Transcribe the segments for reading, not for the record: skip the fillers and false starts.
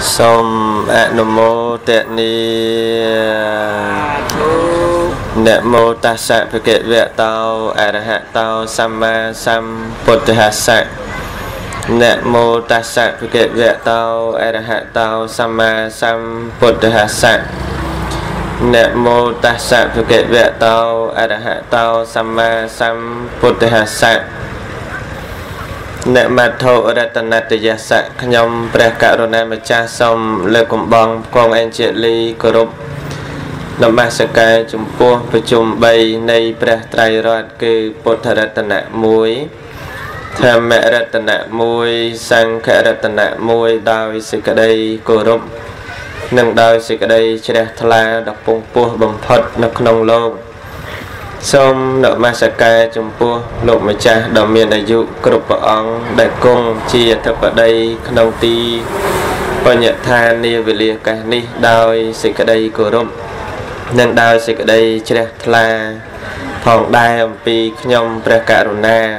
Som Anomo Tetni Nemo Tassa Phật Việt Tao Arahat Tao Samma Sam Buddhassa Nemo Tassa Phật Việt Tao Arahat Tao Samma Sam Buddhassa Nemo Tassa Phật Việt Tao Arahat Tao Samma Sam Buddhassa Nệm mặt thổ ra tần nát tây giác nhom bạc cả rồi nè mà cha xong lời cùng băng con anh chị ly cơ rục nằm mát sạc cái chùm pua với chùm bay nay bạc trai rọt cứ bột thở ra tần nát muối thèm mẹ ra tần nát muối sang khẽ ra tần nát muối đào sạc đây cơ rục nâng đào sạc đây chia thla đập bông pua bầm phật nọc nông lô xong nợ ma sạc ca chùm pua lộ mà cha đào miền đại dụ cơ độc bảo ông đại công chia thập ở đây đầu ti và nhận tha nia về liền cả ni đào xịt ở đây cổ rộm nâng đào xịt ở đây chia là phòng đai ông pi nhom bạc cả rồi nè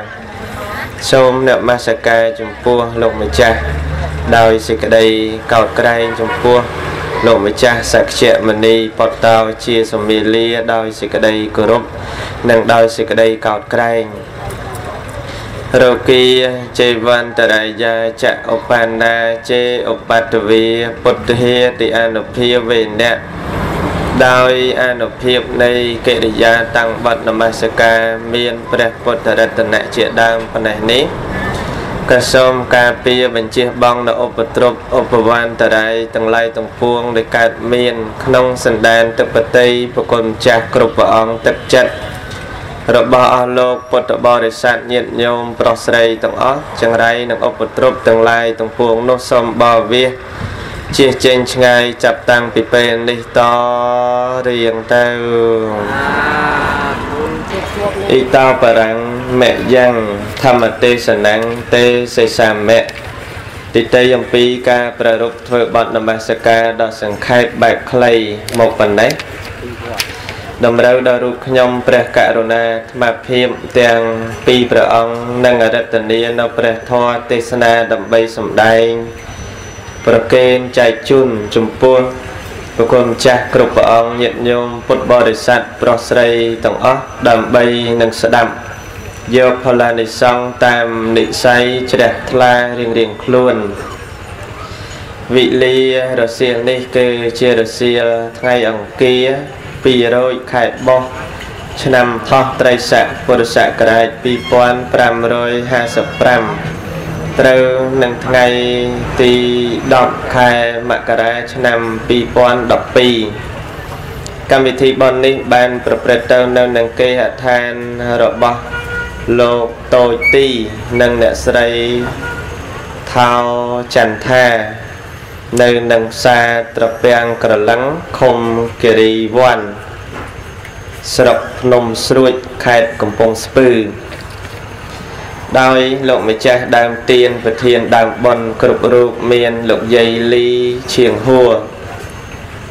xong nợ ma sạc ca chùm pua lộ mà cha đào xịt ở đây cào cây chùm pua lộ mấy cha sạc chẹ mình đi bọt tao chia xong mì lia đôi xịt ở đây cơ rộp nâng đôi xịt ở đây cọt cạnh rồi kia chê văn tờ đại gia chạy ốc bàn na chê ốc bạc tử vi bột hia thì ăn ốc hia về nẹ đôi ăn ốc hiệp này kệ đại gia tăng bật nằm mạc sạc ca miên bạc bột thờ đặt tần nạ chịa đam phần này ní các sông cà phê bên chia băng đã ốp trộp ốp van từ đây từng lai từng phuong để cắt miên nông sần đan tập tây và còn chặt cột và ong tập chặt rồi bỏ lô bột bỏ để sạch nhiệt nhôm prosray từng ó chẳng ray nông ốp trộp từng lai từng phuong nông sông bò vía chia trên ngay chập tăng pipen đi to riêng tao ít tao parang mẹ giang tham tê sanh tê say sa mẹ tê tây ông pi ca pra rục thôi bật nằm bạc ca đo sanh khai bạc clay một phần đấy đồng rau đo rục nhom pra carona mà phim tiền pi pra ông năng ở đất tây nó pra thoa tê sana đầm bay sầm đai pra kem chạy chun chum pua và con cha cục pra ông nhận nhôm bột bò để sạch prosray tổng ó đầm bay năng sợ đầm do phần là nị song tam nị say cho đẹp la riêng luôn vị ly rồi xiên đi kê chia rồi xiên ngay ở kia pì rồi khai bo cho nằm thọ trai sạ vừa sạ cái pì pon pram rồi ha sập pram từ nâng ngày thì đọc khai mạ cái cho nằm pì pon đọc pì cam vị thị bon đi ban proprietor nâng kê hạ than rồi bo lô tôi ti nâng nẹ srei thao chàn tha nơi nâng xa trập bèng cờ lắng không kề đi vòn sập nôm sụi khẹt cầm bông spư đôi lộ mày cha đam tiền và thiền đam bòn cột ruột miền lộ dây ly chiềng hùa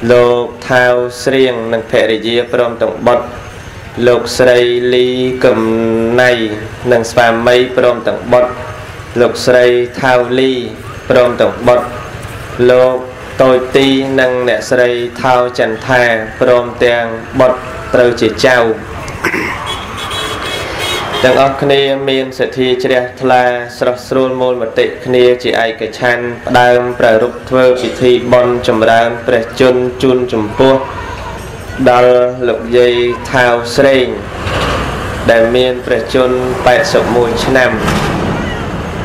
lô thao srieng nâng phe để dìa prom tổng bật lục srei ly cầm này nâng spa mây prom tặng bọt lục srei thao ly prom tặng bọt lục tôi ti nâng nẹ srei thao chẳng thà prom tàng bọt trâu chỉ trao tặng ốc khnia miên sẽ thi chè thla srot srul môn mật tị khnia chỉ ai cái chan đam pra rục thơ bị thi bon chầm ram pra chun chun chầm pua đào lục dây thao sreng đại miên phải chôn bảy sậu mùi năm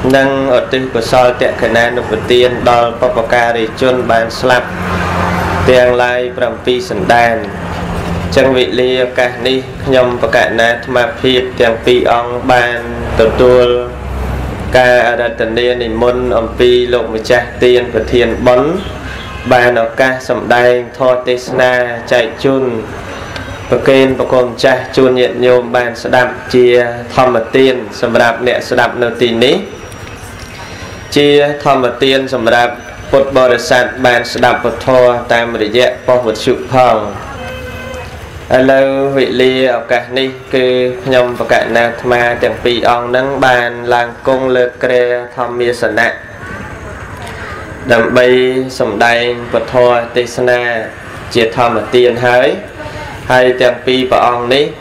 nâng ở tư của soi tiện khả năng được vật tiền đào papakari chôn bàn slap tiền lai bầm pi sần đàn trang vị lia cả ni nhom và cả nát mà phi tiền pi ong bàn tổ tuol ca đặt tiền lia niệm môn ông pi lục mười cha tiền và thiền bón bà nó ca sầm đai thọ tê na chạy chun và kênh và con cha chun nhận nhôm bàn sờ đạp chia thọ mật tiền sầm đạp nẹt sờ đạp nợ tiền ní chia thọ mật tiền sầm đạp bột bò để sạt bàn sờ đạp bột thọ tam để dẹp bò bột sụp phòng alo vị lia ở cả ni cứ nhom và cả na ma tiền pi ong nắng bàn làng cung lơ kre thọ mía sờ nẹt đầm bay sầm đai vật thọ tây sana triệt thầm tiền hới hay tiền pi và ông đấy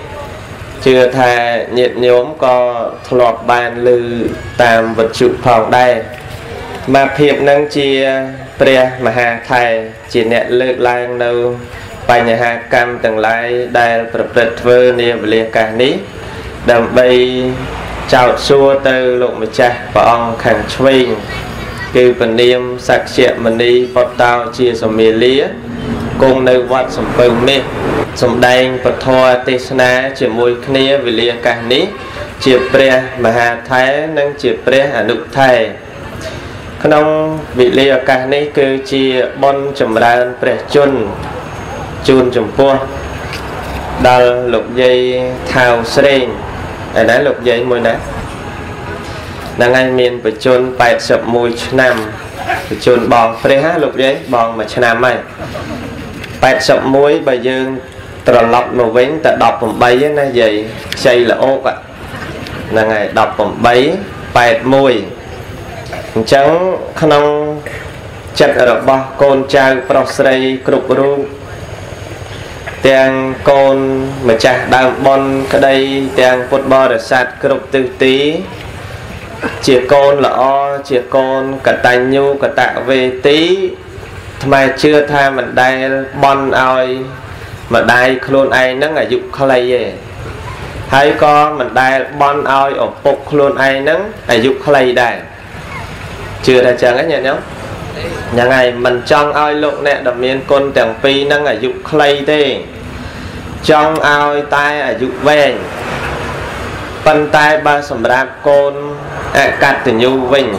chưa thà nhiệt nhóm có lọt bàn lư tam vật trụ phòng đây mà hiệp năng chia pre mà hà thầy chỉ nhẹ lược lai đâu bài nhà hà cam từng lai đài tập đợt vơ niệm liền cả ní đầm bay chào xua từ lộn một cha và ông khẳng chuyên kêu phần niệm sạc chẹt mình đi bọt tao chia sổ mì lía cùng nơi vọt sổ phừng mê sổ đành bọt thoa tê sná chỉ mùi khnia vì lìa cả ní chìa pre mà hà thái nâng chìa pre hà nụ thầy khăn vị lìa cả ní kêu chìa bon chùm ra pre chun chun chùm pua đào lục dây thao sreng ở đá lục dây mùi ná đang ngay miền phải chôn bảy sập mùi năm phải chôn bòn phê há lục giấy bòn mà năm này bảy sập mùi bà dương tròn lọc màu vén tại đọc vòng bay á na vậy xây là ốp ạ là ngày đọc vòng bay bảy mùi trắng khăn chặt ở đập bò con trai prosrei cục ru tiếng con mà chặt đang bon cái đây tiếng football để sạt cục tư tí chia con là o chia con cả tài nhu cả tạ về tí mà chưa tha mình đây bon ơi mà đây luôn ai nó ngày dục không lấy về thấy con mình đây bon ơi ở phục luôn ai nó ngày dục không lấy đây chưa đã chẳng cái nhà nhóc nhà ngày mình trong ơi lộn nè đầm miên con tàng phi nó ngày dục không lấy đi trong ơi tay ở dục về bàn tay ba sầm ra con cắt từ nhu vinh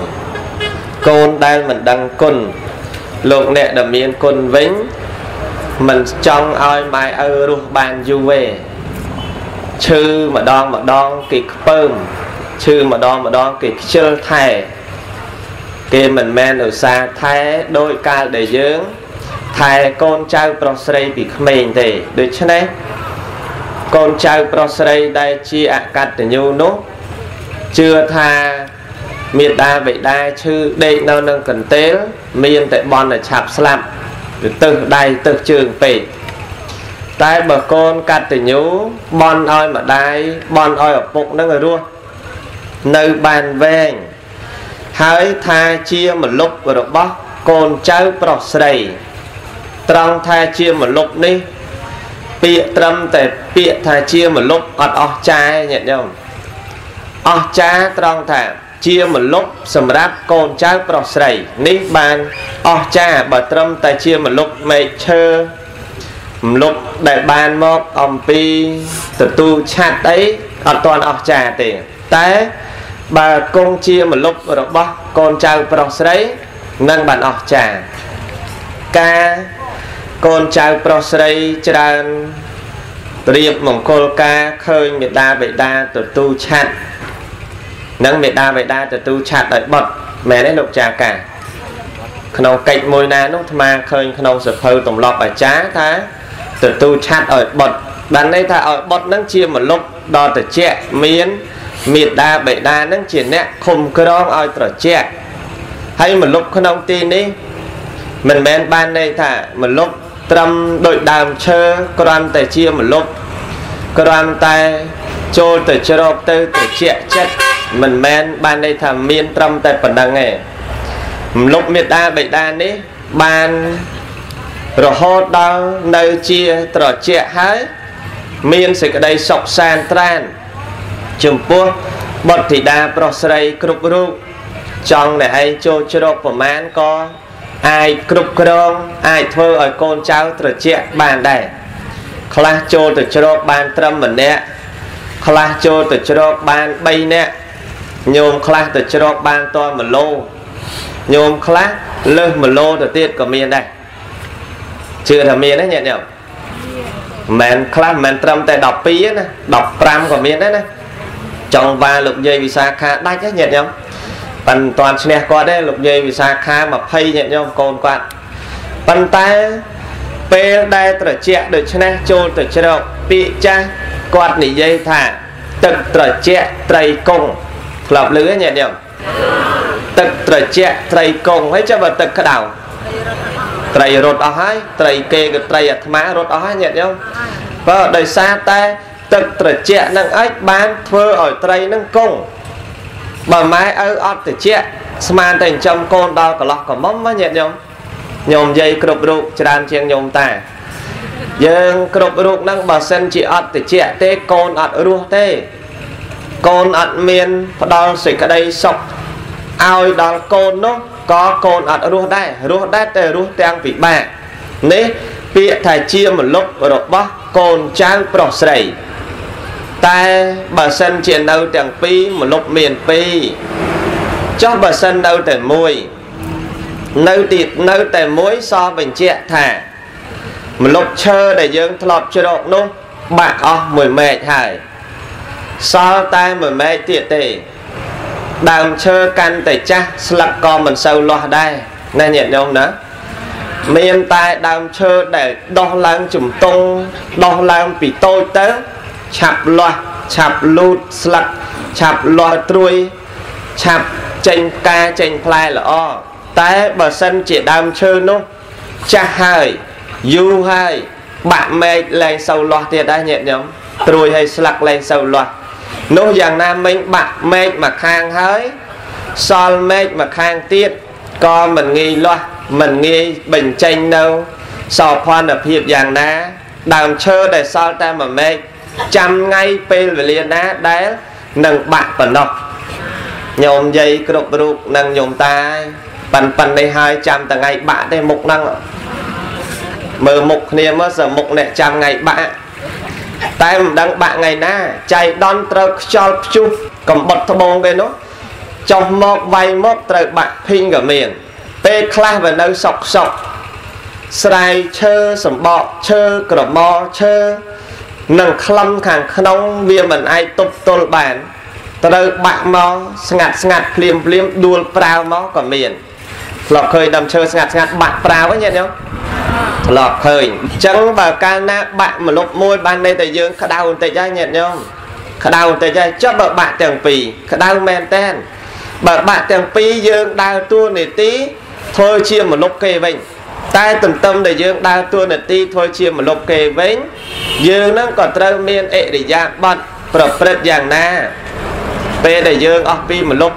con đây mình đăng con lộn nè đầm miên con vĩnh mình trong ai mai ơ luôn bàn du về chư mà đong kịch bơm chư mà đong kịch chơi thẻ kia mình men ở xa thái đôi ca để dưỡng thẻ con trai prosrei bị mình thì được chứ đấy con trai prosrei đây chi cắt từ nhu nốt chưa tha miền đa vậy đa chứ đây nó nâng cần tế miền tại bon là chạp slam từ đây từ trường về tay bờ con cắt từ nhú bon ơi mà đây bon ơi ở bụng nó người luôn nơi bàn về hãy tha chia một lúc và được bóc con trai prosrei trong tha chia một lúc đi bịa trâm tại bịa tha chia một lúc ọt ọt trai nhận nhau ở cha trong thảm chia một lúc sầm ráp con cháu prosrei ní bàn ở cha bà trâm tài chia một lúc mày chơ một lúc đại bàn một ông pi từ tu cha đấy ở toàn ở cha tiền té bà con chia một lúc rồi bác con cháu prosrei nâng bàn ở cha ca con cháu prosrei tràn riệp mỏng cô ca khơi người ta vậy ta từ tu cha nâng vệ đa từ tu chặt lại bật mẹ đấy lục trà cả khâu cạnh môi na nốt mà khơi khâu sập hơi tổng lọt ở trá thá từ tu chặt ở bật đàn đây thà ở bật nâng chia một lúc đo từ che miến miệt đa vệ đa nâng chia nè khum cơ đó ở từ che hay một lúc khâu tin đi mình men ban đây thà một lúc trâm đội đàm chơ cơ đoàn tài chia một lúc cơ đoàn tài trôi từ chơ đọc từ che chết mình men ban đây thầm miên trong tại phần đăng nghề lúc miệt đa bệnh đan đấy ban rồi hốt đau nơi chia trò chẹ hái miên sẽ ở đây sọc sàn tran chùm pua bật thì đa prosrei cục ru trong này hay cho chợ của man có ai cục rong ai thơ ở con cháu trò chẹ bàn đây khla cho từ chợ ban trâm mình nè khla cho từ chợ ban bay nè nhôm khla từ chợ ban to mà lô nhôm khla lơ mà lô từ tiết của miền đây chưa là miền đấy nhẹ nhở mẹn khla mẹn trăm tay đọc pí nè đọc trăm của miền đấy nè trong và lục dây vì sa kha đai chắc nhẹ nhở bàn toàn xe qua đây lục dây vì sa kha mà phay nhẹ nhở còn quạt bàn tay pe đây từ chẹ được cho nên trôi từ chợ bị cha quạt nỉ dây thả từ chẹ tây cung lọc lưới nhẹ nhàng Tật trời chẹt trời còng hay cho vào tật cái đảo trời rột ở hai trời kê cái trời má rột ở hai nhẹ nhau và đời xa ta tật trời chẹt năng ếch bán thưa ở trời năng còng bà máy ở ở trời chẹt sman thành trong con đau cả lọc cả mắm má nhẹ nhau nhom dây cột ruột tràn chiang nhom ta dương cột ruột năng bà sen chỉ ở trời chẹt té con ở ruột té con ở miền đau sỉ cả đây sọc ao đào cồn nó có cồn ở ruột đây từ ruột đang bị bạc nế bị thải chia một lúc rồi bóc cồn trang bỏ sậy ta bà sân chuyện đâu tiếng pi một lúc miền pi cho bà sân đâu để môi nấu thịt nấu để muối so bình chè thả một lúc chơi để dương thọt chơi độ nó bạc mười mẹ hải sao ta mười mẹ tiệt tề đàm chơ căn tẩy cha lạc con mình sâu loa đây này nhận nhau nữa miền tai đàm chơ để đo lắng chủng tung đo lắng bị tôi tớ chạp loa chạp lụt lạc chạp loa trui chạp chanh ca chanh plai là o tái bờ sân chỉ đàm chơ nó cha hai du hai bạn mẹ lên sâu loa thiệt đây nhận nhau trui hay lạc lên sâu loa nó dạng nam mình bạc mệt mà khang hới sol mệt mà khang tiết con mình nghi loa mình nghi bình chanh đâu sò khoan ở hiệp dạng ná đàm chơ để sao ta mà mệt chăm ngay pin về liền đá đá nâng bạc và nọc nhôm dây cột ruột nâng nhôm tai bần bần đây 200 tầng ngày bạn đây mục năng mờ mục niệm mới giờ mục này trăm ngày bạn tại đang bạn ngày na chạy đón trâu cho chú cầm bật thô bông cái nó trong một vài mốt trâu bạn pin cả miền tê kha về nơi sọc sọc sài chơ sầm bọ chơ cờ mò chơ nằng khăm khàng không bia mình ai tụt tụt bàn trâu bạn mò ngặt liềm đuôi prao mò cả miền lọt khơi đầm chơ ngặt bạn prao với nhau lọt hơi chẳng bà ca na bạn mà lúc môi ban đây tại dương khá đau tại gia nhận nhau khá đau tại gia cho bà bạn tiền phì khá đau men tên bà bạn tiền phí dương đau tua này tí thôi chia một lúc kê vĩnh tai tầm tâm để dương đau tua này tí thôi chia một lúc kê vĩnh dương nó còn trâu miên ệ để ra bật bật dạng na về để dương ở pi một lúc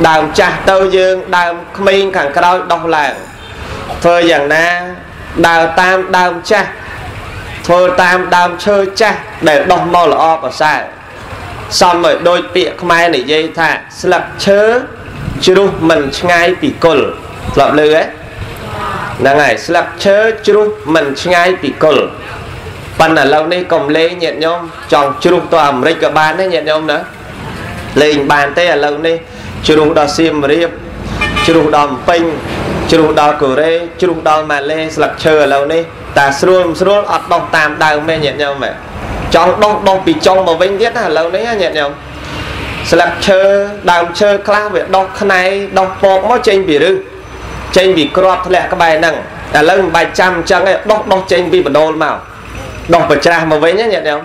đàm cha tâu dương đàm minh khẳng cao đau làng thôi dạng na đào tam đàm cha thôi tam đàm chơi cha để đọc màu là o của xa xong rồi đôi bịa mai này dây thả lập chớ chứ đúng mình ngay bị cồn lọt lư ấy là ngày lập chớ chứ đúng mình ngay bị cồn phần là lâu nay còn lê nhận nhau chọn chứ đúng toàn rây cả bàn đấy nhận nhau nữa lên bàn tê là lâu nay chứ đúng đo sim riêng chứ đúng đo ping chúng ta cửa đây chúng ta mà lên lạc chờ lâu đi ta xuống ở đồng tam đào mê nhận nhau mẹ trong đông bị trong mà vinh tiết là lâu đấy nhận nhau lạc chờ đàm chờ khá việc đọc này đọc bộ mối chênh bị rư chênh bị crop lẹ các bài năng là lần bài trăm chẳng ấy đọc chênh bị bật đồn màu đọc bật trà mà với nhé nhận nhau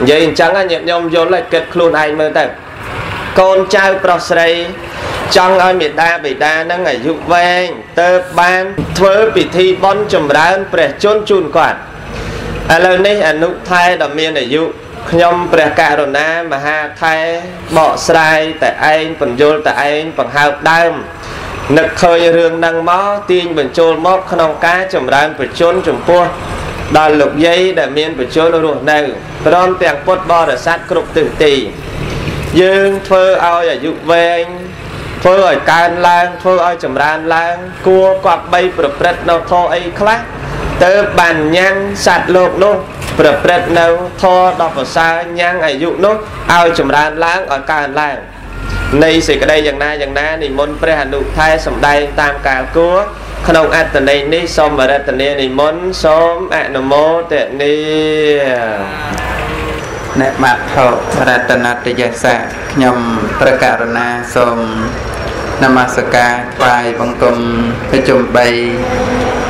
vậy chẳng ai nhận nhau vô lại kết luôn anh mơ tầm con trai pro srei trong ai bị đa năng ngày dụng vang tơ ban thưa bị thi bón chùm ra để chôn chùn quạt lần này anh nụ thay đầm miên để dụng nhom để cả đồ na mà ha thay bỏ sai tại anh phần vô tại anh phần hào đam nực khơi rương năng mó tiên bình chôn móc không cá chùm ra để chôn chùm cua đòn lục dây để miên để chôn đồ này đòn tiền pot bo để sát cục tử tì dương thưa ao để dụng vang phơi ở can lang phơi ở chầm ran lang cua quạt bay bật nào thò ấy khác tớ bàn nhang sạt lộn luôn bật nào thò đọc vào xa nhang ấy dụ nốt ao chầm ran lang ở can lang này xì cái đây dạng na thì môn prehanụ thay sầm đây tam cả cua khăn ông ăn từ đây ní xóm và ra từ đây thì môn xóm ăn nó mô tệ ní nét mặt thọ ratana tejasa nhom prakarana som namaskar vai bong kum pechum bay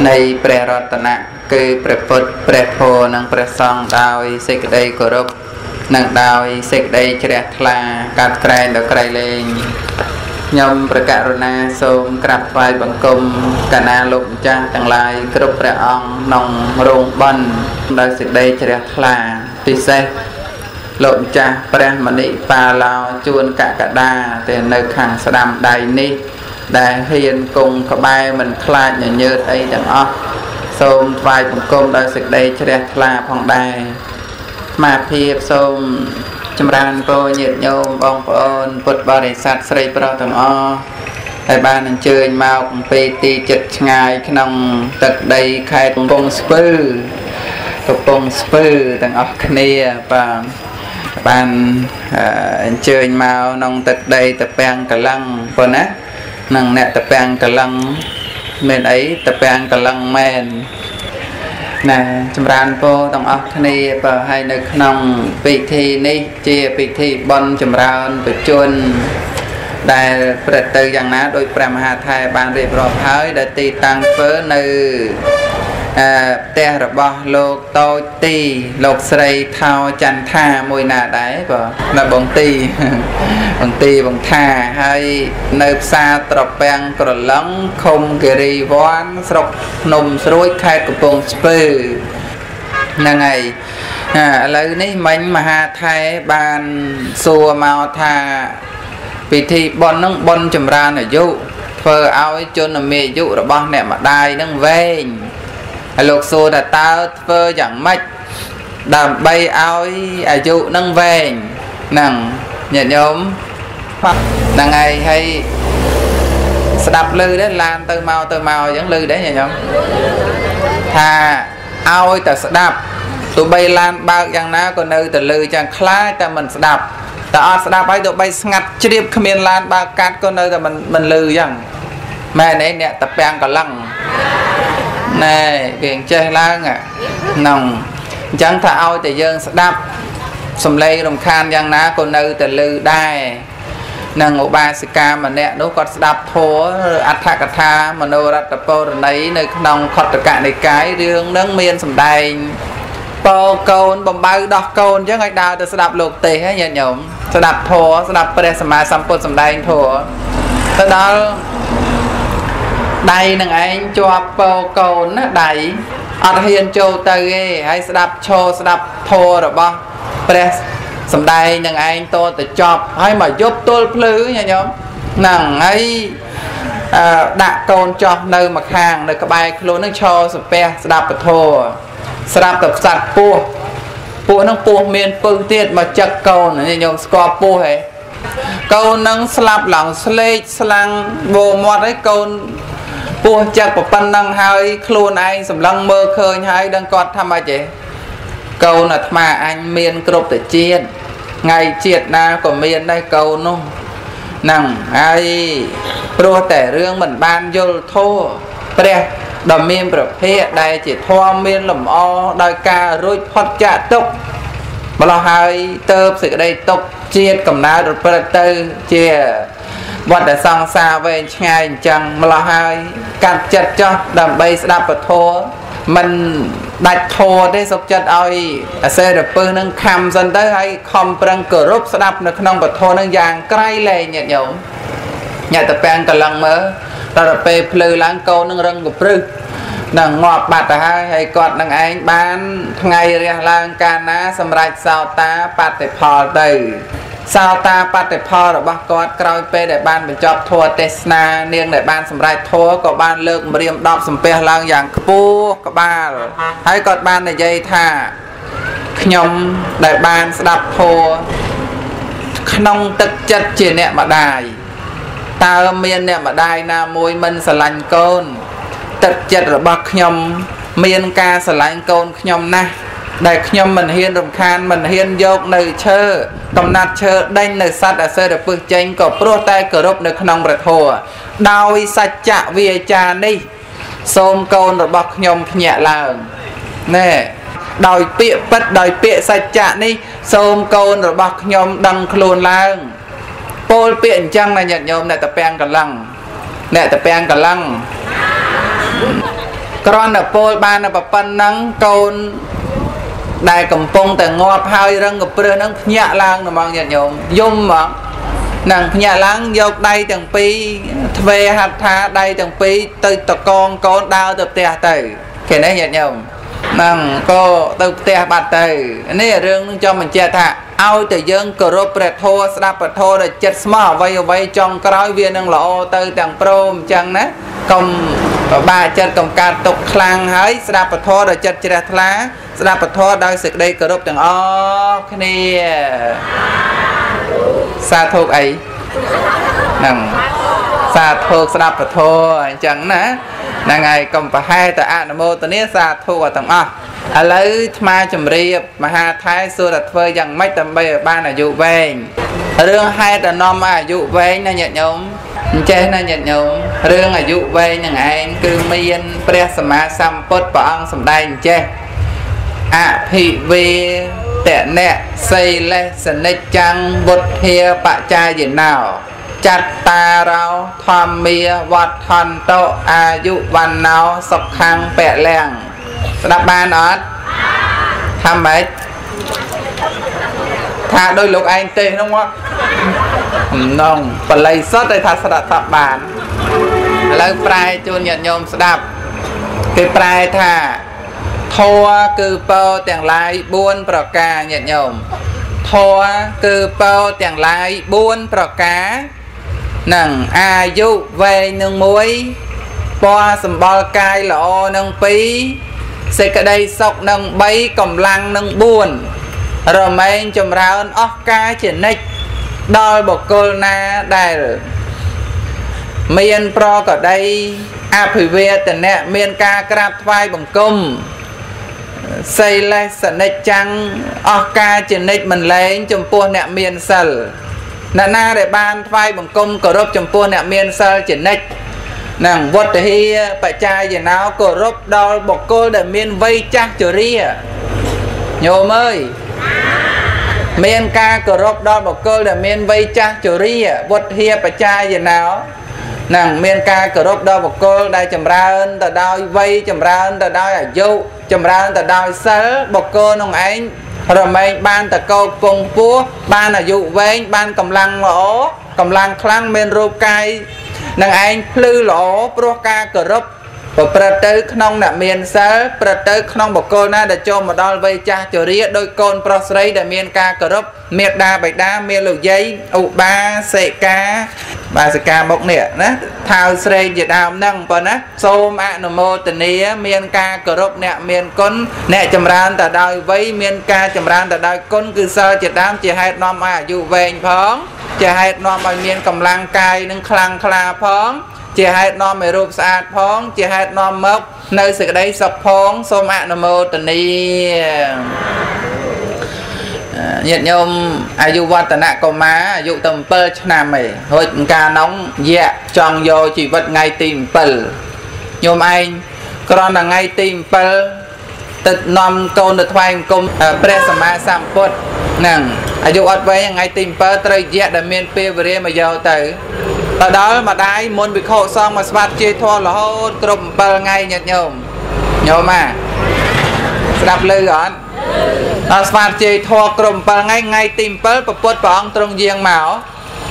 nay pre ratana kư pre phut pre pho nang pre song doi sekdai korup nang doi sekdai chreah thla kat krai do krai leng nhằm bậc Karuna sôm gặp vai bằng công Kana lục cha tàng lai cướp rẻ ong nòng rồng bần đại sự đây trở là tì xe lộn cha Brahmani pa lao chuôn cả cả đa thì nơi khang sa đam đại ni đại hiền cùng có bay mình khai nhờ như đây chẳng o sôm vai bằng công đại sự đây trở là phòng đài mà phiệp sôm chăm ran cô nhiệt nhôm bong bồn bột bò để sạch sấy pro thầm o đại ban ăn chơi màu pt chật ngày khi nông tật đầy khai công spư thằng ốc kia và ban ăn chơi màu nông tật đầy tập bèn cả lăng còn á nằng nẹt tập bèn cả lăng men ấy tập bèn cả lăng men nè chấm ran cô tổng ốc này và hai nước nông vị thi này chia vị thi bon chấm ran vị chôn đại phật tử rằng ná đôi pram hà thai ban rìp rọp hới để ti tăng phớ nữ te rập bò lục tôi ti lục sầy thao chăn tha mùi nà đấy và là bồng tha hay nơi xa trọc bèn cột lắng không kiri vón sọc nôm suối khai của bồng spư là ngày lấy ní mình mà hà thai ban xua mau tha vì thì bọn nâng bọn chùm ra nở dụ phơ áo chôn nở mê dụ rồi bọn nẻ mà đai nâng về lục xô là tao phơ chẳng mách đàm bay áo dụ nâng về nâng nhận nhóm là ngày hay đạp lư đấy lan tơ mau dẫn lư đấy nhận nhóm thà áo ta sẽ đạp tụi bay lan bạc chẳng ná còn nơi ta lư chẳng khá ta mình sẽ đạp ta sẽ đáp ấy tụi bay ngặt chếp khám yên lan ba cát con nơi là mình lư rằng mẹ này nè tập bèn cả lăng này viện chơi lăng à nòng chẳng thả ôi tại dân sẽ đáp xùm lây đồng khan giang ná con nơi từ lư đai nâng ngộ ba sĩ ca mà nè nó có đáp thố át thạc át tha mà nô rạch đập bô rồi nấy nơi nòng khọt được cả này cái riêng nâng miên xùm đai bầu cồn bầm bao đọt cồn chứ ngay đào từ đạp lục tề hết nhện nhổm đạp thua đạp bể sầm mà sầm bột sầm đay thua từ đó đay nằng anh cho bầu cồn đay ở hiền châu tây hay đạp cho đạp thua rồi bao bể sầm đay nằng anh tôi từ chọc hay mà giúp tôi lứ nhện nhổm nằng ấy đạp cồn cho nơi mặt hàng nơi cái bài luôn nó cho sầm bể đạp thua sạp tập sạc pua nâng pua miền phương tiện mà chặt cầu này nhôm score pua hề cầu nâng sạp lỏng slay slang bồ mọt đấy cầu pua chặt của pan nâng hai khuôn anh sầm lăng mơ khơi hai đang còn tham ai chế cầu là mà anh miền cột để chiết ngày chiết na của miền đây cầu nung nằng ai pro tẻ riêng mình ban vô thô pre đầm miên bờ phê đây chỉ thoa miên lầm o đôi ca rối phật chạ tốc mà lo hai tơ sự đây tốc chia cầm ná được bờ tư chia vật đã sang xa về ngay chẳng mà lo hai cắt chặt cho đầm bay đạp bờ thô mình đặt thô để sọc chặt ơi xe được bơ nâng kham dân tới hay không bằng cửa rúp đạp được nông bờ thô nâng vàng cây lệ nhẹ nhõm nhà tập bèn cả lần mơ ta về phơi láng câu nâng răng của phơi nâng ngọt bạt hai hay còn nâng anh bán ngày ra làng can á xâm rạch sao ta bạt để phò đầy sao ta bạt để phò rồi bác con cày pe để ban bị chọc thua tesna niêng để ban xâm rạch thua có ban lược mà riêng đọp xâm pe làng dạng cua có ba hay còn ban để dây thả nhom để ban đập thua nông tật chất chỉ nẹt mà đài ta miên nè mà đai na môi mình sờ lạnh côn tật chật rồi bạc nhom miên ca sờ lạnh côn nhom na đại nhom mình hiên đồng khan mình hiên dốc nơi chơ cầm nát chơ đánh nơi sát đã sơ được bước chân cổ pro tay cờ rộp nơi nông bạch hồ đau sạch chạ vía cha đi xôm côn rồi bạc nhom nhẹ làng nè đòi pịa bất đòi pịa sạch chạ đi xôm côn rồi bạc nhom đằng khôn làng bôi biển chăng là nhận nhôm này tập bèn cả lăng này tập bèn cả lăng con là bôi ban là bắp pan nắng cồn đại cầm pôngแต่ ngọt hai răng gặp bơ nắng nhẹ lang là mang nhận nhôm yếm mà nàng nhà lăng dọc đây chẳng pi về hạt tha đây chẳng pi từ con đau từ tè từ cái này nhẹ nhàng nàng cô từ tè bạt từ này là riêng cho mình chia thả ao từ dân cờ thô sáp thô là chết small vay vay trong cái viên năng lộ từ chẳng prom chẳng nè công ba chân công cà tục lang hái sáp thô là chết chết lá sáp thô đau sực đây cờ chẳng o cái này xa thuộc ấy nằm xa thuộc xa đạp thôi chẳng ná nàng ngày còn phải hai tờ ạ nằm mô tờ ní xa thuộc ở tầng ọ à lấy mai chùm riêng mà hai thái xưa đặt vơi dần mấy tầm bây ba là dụ vệnh rương hai tờ nôm à dụ vệnh là nhận nhũng chế là nhận nhũng rương là dụ vệnh nàng anh cư miên pre sâm á xăm bốt bỏ ong xâm đai chế ạ thị vi tệ nẹ xây lê sân nê chăng bột hiê bạ cha gì nào chát ta rao thòm mìa vọt hòn tộ à dụ văn nào sọc khăn bẹ lèng đập ba nót thăm mấy thả đôi lúc anh tê đúng không nông và lấy sốt đây thật sạc thập bản lấy prai chôn nhận nhôm sạc cái prai thả thua cư bơ tiền lái buôn bờ cá nhận nhộm thua cư bơ tiền lái buôn bờ cá nằng a dụ về nương muối qua sầm bò cay lọ nương pí xây cái đây sọc nương bấy cẩm lăng nương buồn rồi mấy chùm rau ăn óc cá chuyển nách đôi bột cô na đài miền pro ở đây a phì ve tiền nè miền ca cà vai bằng cung xây lên sân nét trắng ốc ca trên nét mình lấy chùm pua nẹ miên sân nà na để ban vai bằng công cổ rốt chùm pua nẹ miên sân trên nét nàng vốt để hi bà trai gì nào cổ rốt đo bọc cô để miên vây chắc chỗ ria nhôm ơi miên ca cổ rốt đo bọc cô để miên vây chắc chỗ ria vốt hi bà trai gì nào nàng miên ca cổ rốt đo bọc cô đây chùm ra ơn tờ đo vây chùm ra ơn tờ đo ở dụ chùm ra ơn tờ đo sớ bọc cô nông anh rồi mình ban tờ câu phung phú ban là dụ vên ban cầm lăng lỗ cầm lăng khăn miên rô cay nâng anh lư lỗ pro ca cổ rốt và bà tư nông đã miên sớ bà tư nông bọc cô na để cho một đo vây cha chở ria đôi con pro sấy để miên ca cổ rốt miệt đa bạch đa miên lục giấy ụ ba sệ ca bà sẽ ca bốc nè thao srei dịch đào nâng phần á xôm ạ nô mô tình ý miên ca cổ rốc nẹ miên con nẹ chầm rán tà đòi vấy miên ca chầm rán tà đòi con cư sơ chịt đám chì hẹt nòm ạ dù vệnh phóng chì hẹt nòm ạ miên cầm lăng cay nâng khlang khla phóng chì hẹt nòm ạ rụp sạc phóng chì hẹt nòm mốc nơi sự đấy sọc phóng xôm ạ nô mô tình ý nhận nhôm ai dù vật tận nạ con má dụ tầm pơ cho nam mày hơi ca nóng dạ tròn vô chỉ vật ngay tìm pơ nhôm anh con là ngay tìm pơ tịch non con được hoành công presma samput nàng ai dù ớt với ngay tìm pơ trời dạ để miền pê về mà giàu tới ở đó mà đái muốn bị khổ xong mà smart chơi thua là hôn trùm pơ ngay nhận nhôm nhôm mà đập lư gọn nó phát chế thua cụm và ngay ngay tìm bớt và bớt vào ông trong riêng máu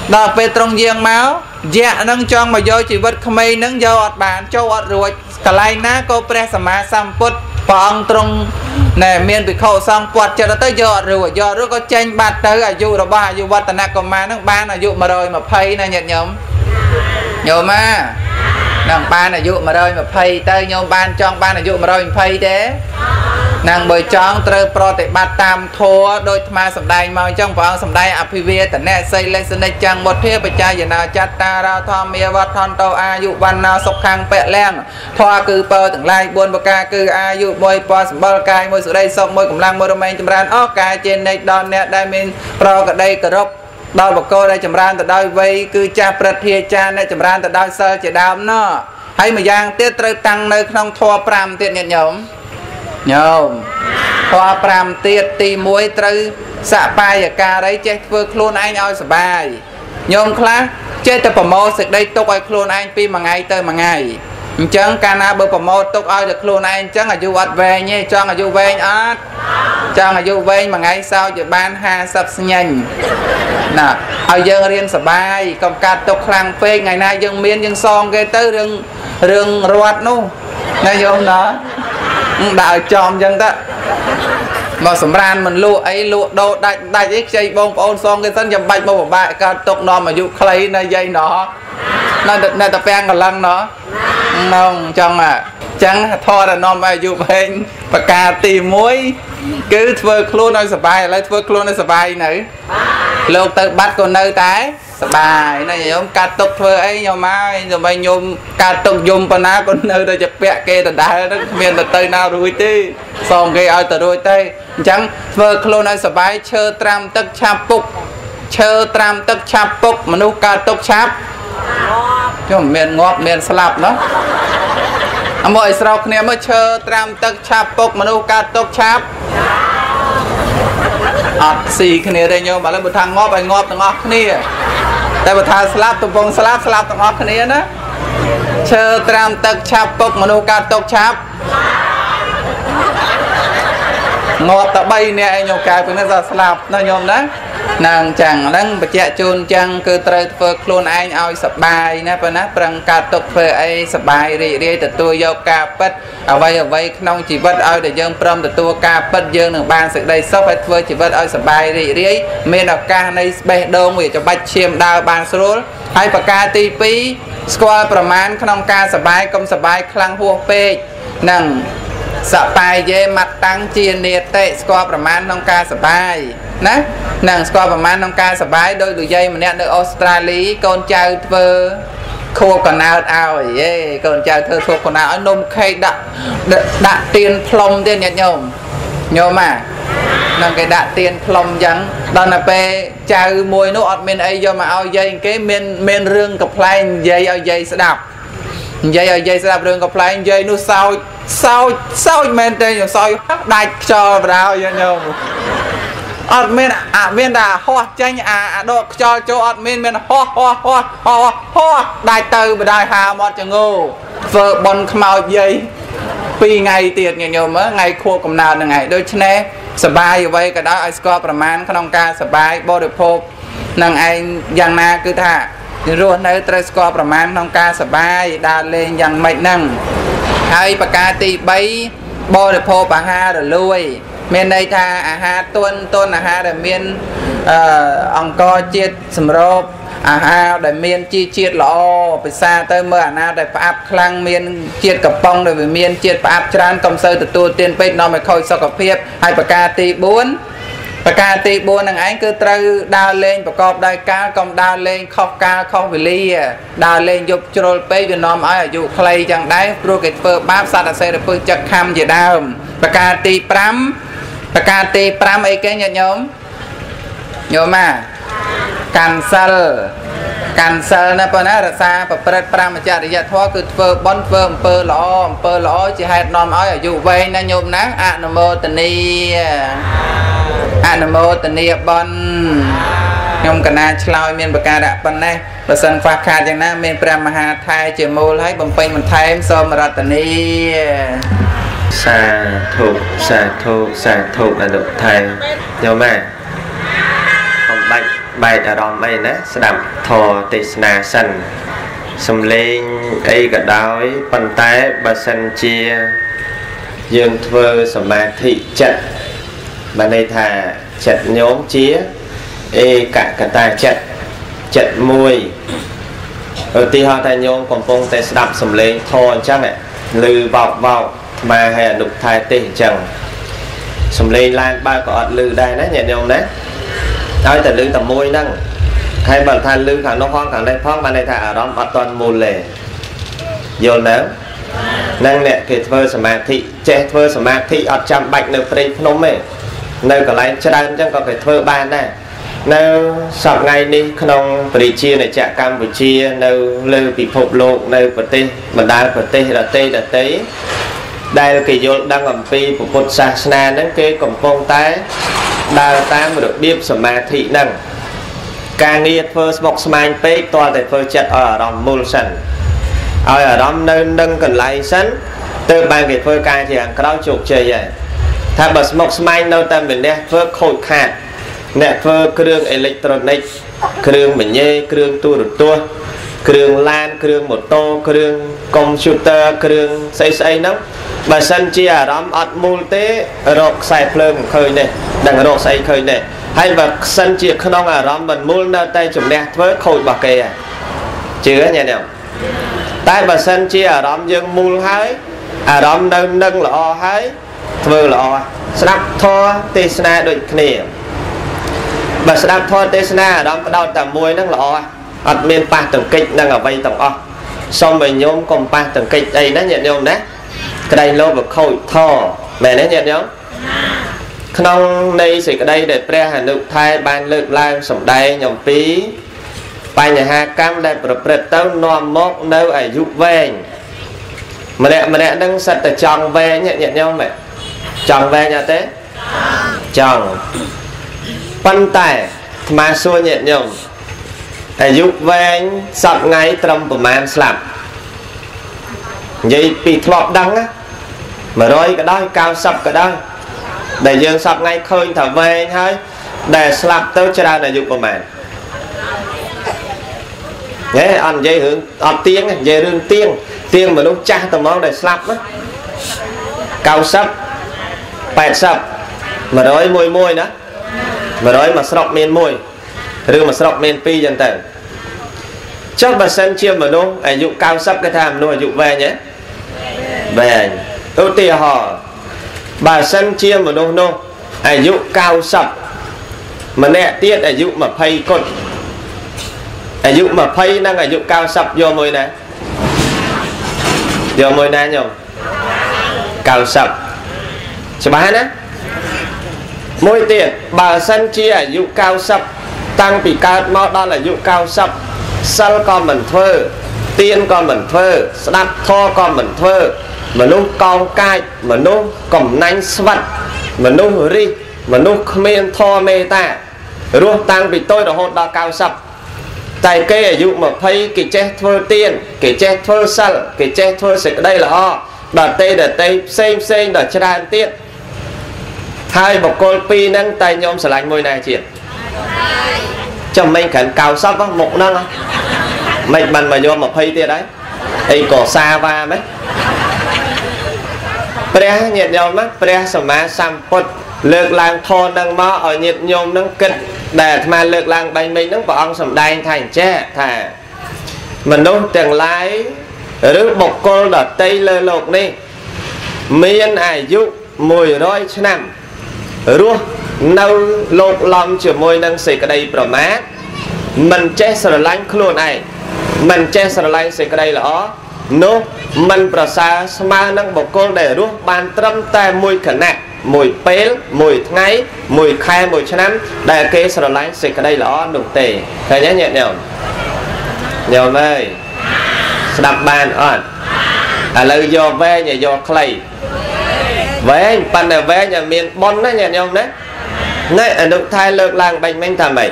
đó về trong riêng máu dạ nâng chong mà vô chỉ vật không mê nâng dâu ọt bán châu ọt ruột cả lai ná cô pre sả má xăm bớt và ông trong này miền bị khẩu xong quạt cho nó tới dâu ọt ruột dâu rút có chênh bát tới ở dù đó bà dù vật tàn nạc của má nâng bán ở dụ mà rồi mà phây nè nhật nhóm nhôm á nâng bán ở dụ mà rồi mà phây tới nhôm bán chong bán ở dụ mà rồi mà phây thế nàng bởi chóng trời proti bát tam thua đôi thma sầm đai mau trong vòng sầm đai apivia tận nè xây lên sân đây chẳng một thế bạch trai giờ nào chát ta rao thom mia vắt thon tàu a dụ văn nào sọc khang bẹ leng thoa cư pơ từng lai buôn bạc ca cư a dụ môi pơ sầm bơ cay môi sự đây sọc môi cùng lang môi romain chấm ran óc cay trên đây đòn nè đây mình pro cả đây cả rốc đôi bạc cô đây chấm ran từ đôi vây cư cha prati cha nè chấm ran từ đôi sơ chỉ đào nó hay mà giang tiết trời tăng nơi không thua pram tiết nhẹ nhõm nhôm hoa pram tiệt tì muối trư xạ bài ở ca đấy chết vừa khôn anh ơi sờ bài nhôm khá chết từ phẩm mô sực đây tục ơi khôn anh pi mà ngày tới mà ngày chẳng cana bơ phẩm mô tục ơi được khôn anh chẳng là du vật về nhé chẳng là du về anh cho ngày vô vây mà ngày sau giờ ban ha sập nhanh nè ở dân riêng sập bài công cát tộc làng phê ngày nay dân miên dân son cái tới rừng rừng ruột nu ngày hôm đó đào chòm dân ta mà sầm ran mình lụa ấy lụa đồ đại đại ít chơi bông ôn son cái sân dầm bạch bông bạch cát tộc nó mà dụ khay này dây nó này tập ăn còn lăng nó không chồng à chẳng thôi là nó mà dụ bên và cà tì muối cứ vơ luôn nói sờ bài lấy vơ luôn nói sờ bài nữa lâu tự bắt còn nơi tái sờ bài này nhóm cà tục vơ ấy nhau mai rồi mày nhôm cà tục dùng vào ná con nơi đây chụp vẽ kia tận đá nó miền tận tây nào đuôi tê xong cái ở tận đuôi tây chẳng vơ luôn nói sờ bài chơ tram tức chạp bục chơ tram tức chạp bục mà nu cà tục chạp cho miền ngọt miền slap đó mọi sau khi em mới chơi tram tắc chạp bốc mà đâu cát tốc chạp xì khi này đây nhau mà lên một thằng ngóp thằng ngóp khi này tại một thằng slap tụi bông slap thằng ngóp khi này đó chơi tram tắc chạp bốc mà đâu cát tốc chạp ngóp tao bay nè nhau cái cũng nó ra slap nó nhom đó nàng chẳng đang bị chạy chôn chẳng cứ trời phơi khôn anh ao sập bài nè phải nát rằng cả tục phơi ai sập bài rì rì từ tôi vô cà pết ở vây nông chỉ vớt ao để dân prom từ tôi cà pết dân đường bàn sự đây sắp phải phơi chỉ vớt ao sập bài rì rì miền đảo ca này bè đông về cho bạch chiêm đào bàn sốt hay bạc ca ti pí squareประมาณ nông ca sập bài công sập bài khang hua pe nàng sập bài dễ mặt tăng chiên nhiệt tệ square ประมาณ nông ca sập bài nè nàng squat và man nông ca sờ bái đôi đôi dây mà nè đôi Australia con trai vợ khô còn nào ao vậy con trai thơ khô còn nào nôm khay đạ tiền plom tiền nhạt nhom nhom mà nàng cái đạ tiền plom chẳng đòn là pe trai môi nó ọt men ấy do mà ao dây cái men rương cặp play dây ao dây sẽ đạp rương cặp play dây nó sao men đây sao đại cho vào vậy nhom admin admin đã hoa tranh độ cho admin men hoa đại từ và đại hà một chừng ngô vợ bồn màu dây vì ngày tiệt nhiều nhiều mới ngày khô cùng nào là ngày đôi chân em sờ bài vậy cái đó scoreประมาณ nông ca sờ bài bò được phô nàng anh giang na cứ thả luôn nơi trai scoreประมาณ nông ca sờ bài đã lên giang mạnh năng hay bạc ca ti bấy bò được phô bà ha rồi lui miền đây tha ha tuôn ha để miền ông co chiết sầm rộp ha để miền chi chiết lọ bị xa tới mưa na để áp khăn miền chiết cặp bông rồi miền chiết áp tràn công sơ từ tua tiền pet nó mới khôi so cặp phép hai bạc ca ti bốn thằng ấy cứ trừ đào lên bạc cọp đai cá công đào lên khóc cá khóc về ly đào lên dục trôi pet việt nam ấy dụ clay chẳng đáy pro kịch phơ báp sa đã xe được phơ chặt ham về đào bạc ca ti pram bạc ca ti pram ấy cái nhóm mà cancel nè bọn nó là xa và pred pram mà chả để giải thoát cứ phơ bón phơ pơ lọ chỉ hai nom ấy ở dụ vây nè nhóm nắng anomotani anomotani bon nhom cả na chloi miền bạc ca đã bận này và sân pha khát chẳng na miền pram hà thai chỉ mồ lấy bông pin mình thay em so mà ratani xà thụ là được thầy nhớ mẹ còn bài đã đòn bài nè sẽ đảm thò tê sna sân xâm lên ấy cả đói bàn tay bà sân chia dương thơ sầm ma thị trận bà này thà trận nhóm chia ê cả ta trận mùi ở ti hoa tai nhóm còn phong tê sẽ đảm xâm lên thò chắc này lư vào mà hè đục thai tê chẳng xâm lên lan ba có lư đây nè nhẹ nhàng nè nói từ lư tầm môi năng hay bản thân lư khẳng nó khoan khẳng đây phong ban này thả ở đó bắt toàn mù lề vô nắng năng nè kịch vơ sầm ma thị che vơ sầm ma thị ở trăm bạch nơi tây phnom mê nơi còn lại chân chẳng có cái vơ ban này nơi sập ngày đi không bị chia này chạ Campuchia nơi lư bị phục lộ nơi bờ tây bản đá bờ tây là tây là tây đây là kỳ vô đang làm phi của Phật Sa Na đến cái cổng phong tái đào ta mà được biết sầm ma thị năng càng nghiệt phơi bọc sầm pê toàn để phơi chặt ở đồng môn sần ở đồng nơi nâng cần lái sẵn từ ban việc phơi càng thì hàng cào chuột chơi vậy Thả bật mọc máy nâu ta mình đẹp vơ khôi khát nẹp vơ kương electronic kương mình nhê kương tu rụt tua kương lan kương mô tô kương computer kương xây nóng bà sân chia rõm ọt mùl tế rộng xài phơm khơi nè đằng rộng xài khơi nè hay vật sân chia khăn ông à rõm bần mùl nâu tay chùm đẹp vơ khôi bà kê à chứa nhẹ nèo tại bà sân chia rõm dương mùl hái à rõm nâng nâng lọ hái thưa lọ sắp thoa tê sna đôi khỉ bà sắp thoa tê sna đó đau tầm môi nâng lọ ọt miên pa tầm kịch đang ở vây tầm o xong mình nhóm cùng pa tầm kịch đây nó nhẹ nhõm đấy cái đây lô vực khôi thò mẹ nó nhẹ nhõm không đây xịt cái đây để pre hà nội thay ban lực lai sủng đây nhộng phí bài nhà hà cam đẹp đẹp tao non mốt nơi ở giúp vàng mà đẹp đang sạch từ tròn về nhẹ nhẹ nhau mẹ chọn về nhà tết chọn phân tải mà xua nhẹ nhõm để giúp về sập ngay trong của man sập vậy bị thọp đắng á mà rồi cái đó cao sập cái đó để dương sập ngay khơi thở về thôi để sập tới cho ra để giúp của man thế ăn dây hướng ăn tiếng này dây hướng tiếng mà lúc cha tầm món để sập á cao sập 8 mà đói môi môi đó mà đói mà sọc men môi rư mà sọc men pi dần tần chắc bà xem chiêm mà đúng ảnh dụng cao sắp cái tham nó dụng về nhé về ưu tìa họ bà xem chiêm mà đúng nô ảnh dụng cao sắp mà nẹ tiết ảnh dụng mà phay cột ảnh dụng mà phay năng ảnh dụng cao sắp vô môi nè nhổ cao sắp chứ bà hết á mỗi tiền bà sân chia dụ cao sập tăng bị cao mó đó là dụ cao sập sân con mình thơ tiên con mình thơ đắp tho con mình thơ mà nung con cai mà nung cổng nanh vật mà nung ri mà nung men tho mê ta luôn tăng bị tôi là hôn đó cao sập tại kê ở dụ mà thấy cái che thơ tiên cái che thơ sân cái che thơ sẽ đây là o đợt tê xem đợt ra tiết hai một con pi nâng tay nhóm sẽ lạnh môi này chị cho mình khẩn cao sắp á một nâng á mạch bằng mà vô một phây tia đấy ấy có xa va mấy pre nhiệt nhôm á pre sầm má sang phật lực lang thô nâng mó ở nhiệt nhôm nâng kịch để mà lực lang bành mình nâng vào ông sầm đai thành che thả mình đúng tiền lái rước một con đợt tây lơ lột đi miên ải dụ mùi roi chứ nằm rút nâu lột lòng chữa môi nâng xịt ở đây bỏ mát mình chết sở lánh khuôn này mình chết sở lánh xịt ở đây là ó nó mình bỏ xa mà nâng bộ cô để rút bàn trâm tay mùi khẩn nạc mùi bến, mùi ngay mùi khai mùi chứ nằm để cái sở lánh xịt ở đây là ó nụ tề thầy nhé nhẹ nhõm nhòm ơi đập bàn ổn à lời dò về nhà dò clay vé bạn là vé nhà miền bon đấy nhà nhau đấy nơi ở động thái lực làng bành minh thầm bảy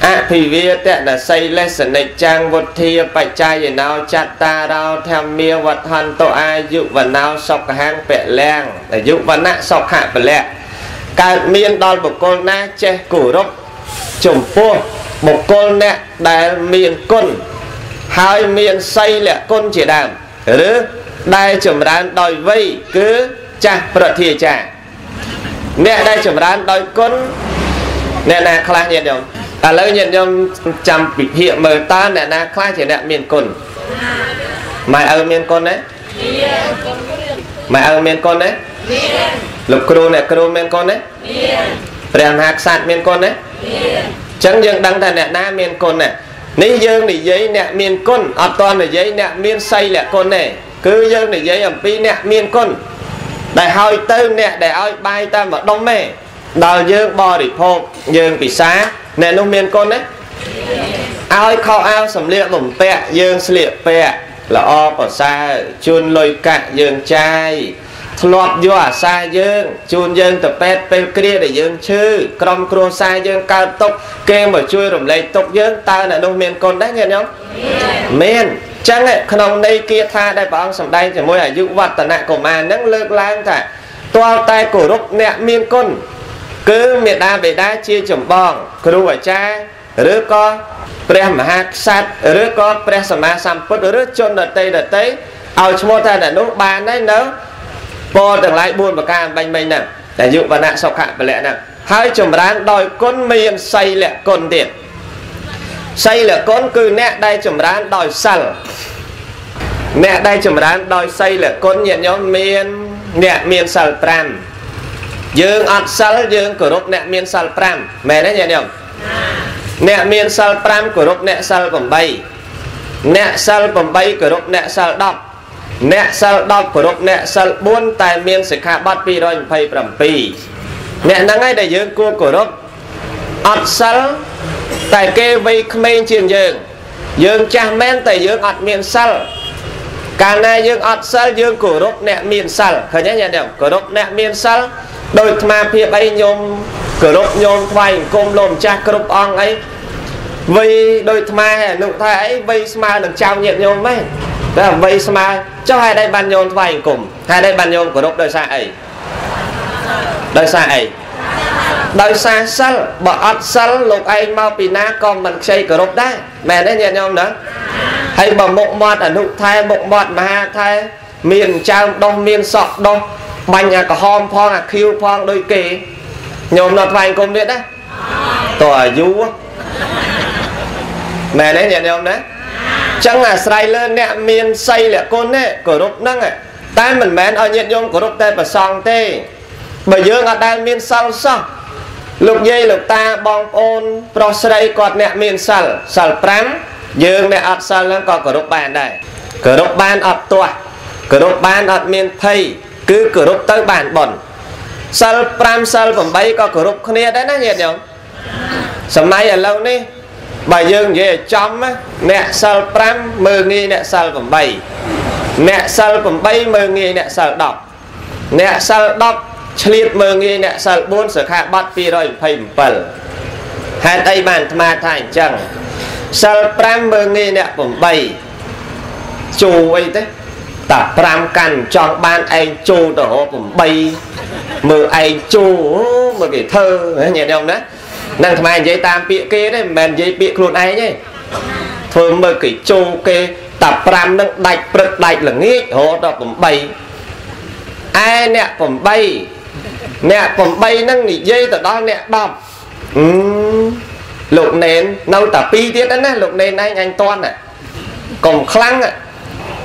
à thì vi tiện là xây lên sở này trang vật thi bạch trai gì nào chặt ta đau tham mia vật hàn tội ai dụ vật nào sọc hang bẹ leng để dụ vật nạ sọc hạ bẹ lẹ cả miền đòn một con na che củ rốc chủng phu một con nè đại miền côn hai miền xây lẹ côn chỉ đàm rứ đại chủng đàn đòi vây cứ cha vật thì cha nè đây chủng đàn đòi côn nè nè khai nhiệt nhom à lấy nhiệt nhom chăm bị hiện mờ ta nè nè khai chỉ nè miền cồn mày ở miền cồn đấy mày ở miền cồn đấy lục cừu nè cừu miền cồn đấy rèn hạt sạt miền cồn đấy chẳng dừng đăng tại nè na miền cồn nè ní dương để giấy nè miền cồn ở toàn để giấy nè miền xây nè cồn này cứ dương để giấy ẩm pi nè miền cồn đại hội tư nè để ơi bay ta mà đông mê đào dương bò để phô dương bị xá nè nông miền con đấy ai kho ao sầm liệm bổng pẹ dương liệm pẹ là o bỏ xa chun lôi cạn dương chai lọt vô à xa dương chun dương tập pet pet kia để dương chư crom cro xa dương cao tốc kê mà chui rồng lấy tốc dương ta là nông miền con đấy nghe nhóc miền chẳng ấy khăn ông đây kia tha đại bảo ông sầm đây thì môi à dụ vật tận nạn của mà nắng lơ lang thả ตัว Qua tay cổ rốc nẹ miên con cứ miệt đa về đá chia chồng bòn Kru ở cha rước có Pre Maha Ksat rước có Pre Sama Samput rước chôn đợt tây Ao chmô ta đã nốt bàn đấy nấu Bồ từng lại buồn và càng bánh mình nè để dụng vào nạn sọc hạn và lẹ nè hai chồng rán đòi con miền xây lẹ con tiền xây lẹ con cứ nẹ đây chồng rán đòi sẵn nẹ đây chồng rán đòi xây lẹ con nhận nhau miền nẹ miền sẵn pram dương ọt sẵn dương cổ rốt nẹ miền sẵn pram mẹ đấy nhận nhau nẹ miền sẵn pram cổ rốt nẹ sẵn bẩm bay nẹ sẵn bẩm bay cổ rốt nẹ sẵn đọc nẹ sal đọc của rộp nẹ sal buôn tài miên sẽ khá bắt pi rồi phải bẩm pi nẹ nắng ngay để dưỡng cua của rộp ọt sal tài kê vây khmên trên dưỡng cha men tài dưỡng ọt miên sal cả này dưỡng ọt sal dưỡng của rộp nẹ miên sal khởi nhé nhé đều của rộp nẹ miên sal đôi mà phía bay nhôm của rộp nhôm vay côm lồm cha cướp ong ấy vây đôi mà nụ thái vây mà được trao nhiệt nhôm ấy đó là vây mà cho hai đây bàn nhôn vài cùng hai đây bàn nhôn của đốc đời xa ấy đời xa ấy đời xa sẵn bỏ ọt sẵn lục anh mau pì ná con bằng xây của đốc đấy mẹ đấy nhận nhôm nữa hay bỏ mộng mọt ở nụ thai mộng mọt mà ha thai miền trang đông miền sọt đông bánh à có hôm phong à khiêu phong đôi kỳ nhôm nọt vài cùng biết đấy tòa dú mẹ đấy nhận nhôm đấy chẳng là sài lên nè miền xây lẹ con nè cổ rộp nâng ạ tay mình mến ở nhiệt dung cổ rộp tê và xong tê bởi dương ở đây miền xong xong lục dây lục ta bong ôn pro sài cọt nè miền sẵn sẵn prám dương nè ọt sẵn lên còn cổ rộp bàn đây cổ rộp bàn ọt tòa cổ rộp bàn ọt miền thầy cứ cổ rộp tới bàn bẩn sẵn prám sẵn phẩm bấy có cổ rộp khné đấy nó nhiệt nhông sẵn mai ở lâu đi bài dương về chấm nẹ sal pram mờ nghi nẹ sal phẩm bay nẹ sal phẩm bay mờ nghi nẹ sal đọc chliệt mờ nghi nẹ sal bốn sở khả bắt pi rồi phải bẩn hai tay bàn mà thành chẳng sal pram mờ nghi nẹ phẩm bay chù ấy thế tập pram cằn chọn ban anh chù đổ phẩm bay mờ anh chù mờ cái thơ nhẹ đồng đấy năng tham anh dây tam bịa kê đấy mền dây bịa luôn ấy nhé thôi mơ cái châu kê tập ram nâng đạch bật đạch là nghĩ hố đó phẩm bay ai nè phẩm bay nâng nỉ dây từ đó nè đọc lục nền nâu tập pi tiết đấy lục nền anh toan ạ còn khăng ạ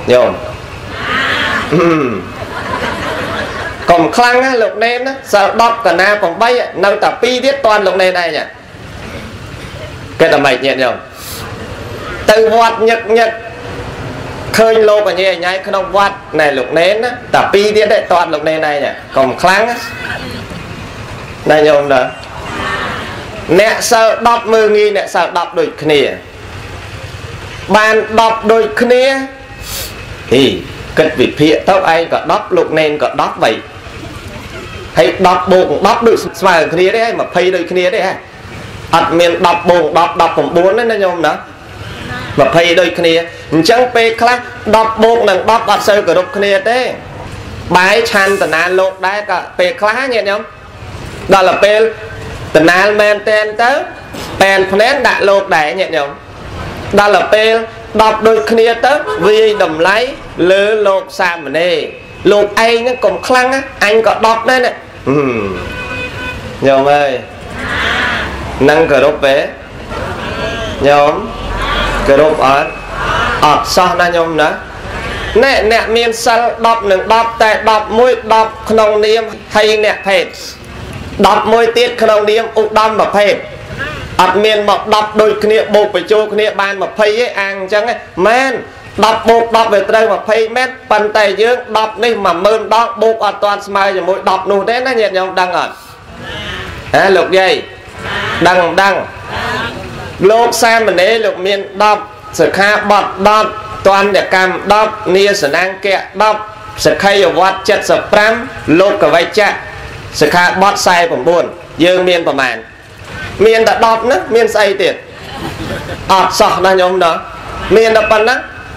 nhổm còn khăng á lục nền á sao đọc cả na còn bay á nâu tả pi tiết toàn lục nền này nhỉ cái tầm mạch nhẹ nhàng từ hoạt nhật khơi lô và nhẹ nhái không đông hoạt này lục nền á tả pi tiết đấy toàn lục nền này nhỉ còn khăng á này nhôm đó nè sao đọc mơ nghi nè sao đọc đôi khné bàn đọc đôi khné thì cất vị phía tóc anh có đọc lục nền có đọc vậy hay đọc bụng đọc được mà kia đấy mà phây đôi kia đấy ạt miền đọc bụng đọc cũng bốn đấy nó nhôm đó mà phây đôi kia chẳng phê khác đọc bụng là đọc bạc sơ của đọc kia đấy bái chan tần an lột đấy cả phê khác nhẹ nhom đó là phê tần an men tên tớ bèn phết đã lột đấy nhẹ nhom đó là phê đọc đôi kia tớ vì đầm lấy lỡ lột xa mà nè lột anh nó còn khăn á anh có đọc đấy nè nhóm ơi nâng cửa đốt về nhóm cửa đốt ở ọt sao nó nhóm nữa nè miền sẵn đọc nâng đọc tại đọc mũi đọc nông niêm hay nè phết đọc mũi tiết nông niêm ụ đâm mà phết ọt miền mọc đọc đôi kia bột bởi chô kia bàn mà phây ấy ăn chẳng ấy men đọc bột đọc về trời mà phây mét bàn tay dưỡng đọc này mà mơn đọc bột ở toàn smile cho mỗi đọc nụ thế nó nhẹ nhàng đăng ở lục dây đăng lục xa mình ấy lục miền đọc sự khá bọt đọc toàn để cầm đọc nia sở năng kẹ đọc sự khay ở vọt chất sở pram lục cả vay chạy sự khá bọt sai phẩm buồn dương miền phẩm màn miền đã đọc nữa miền say tiệt ọt sọt nó nhóm đó miền đọc bằng đó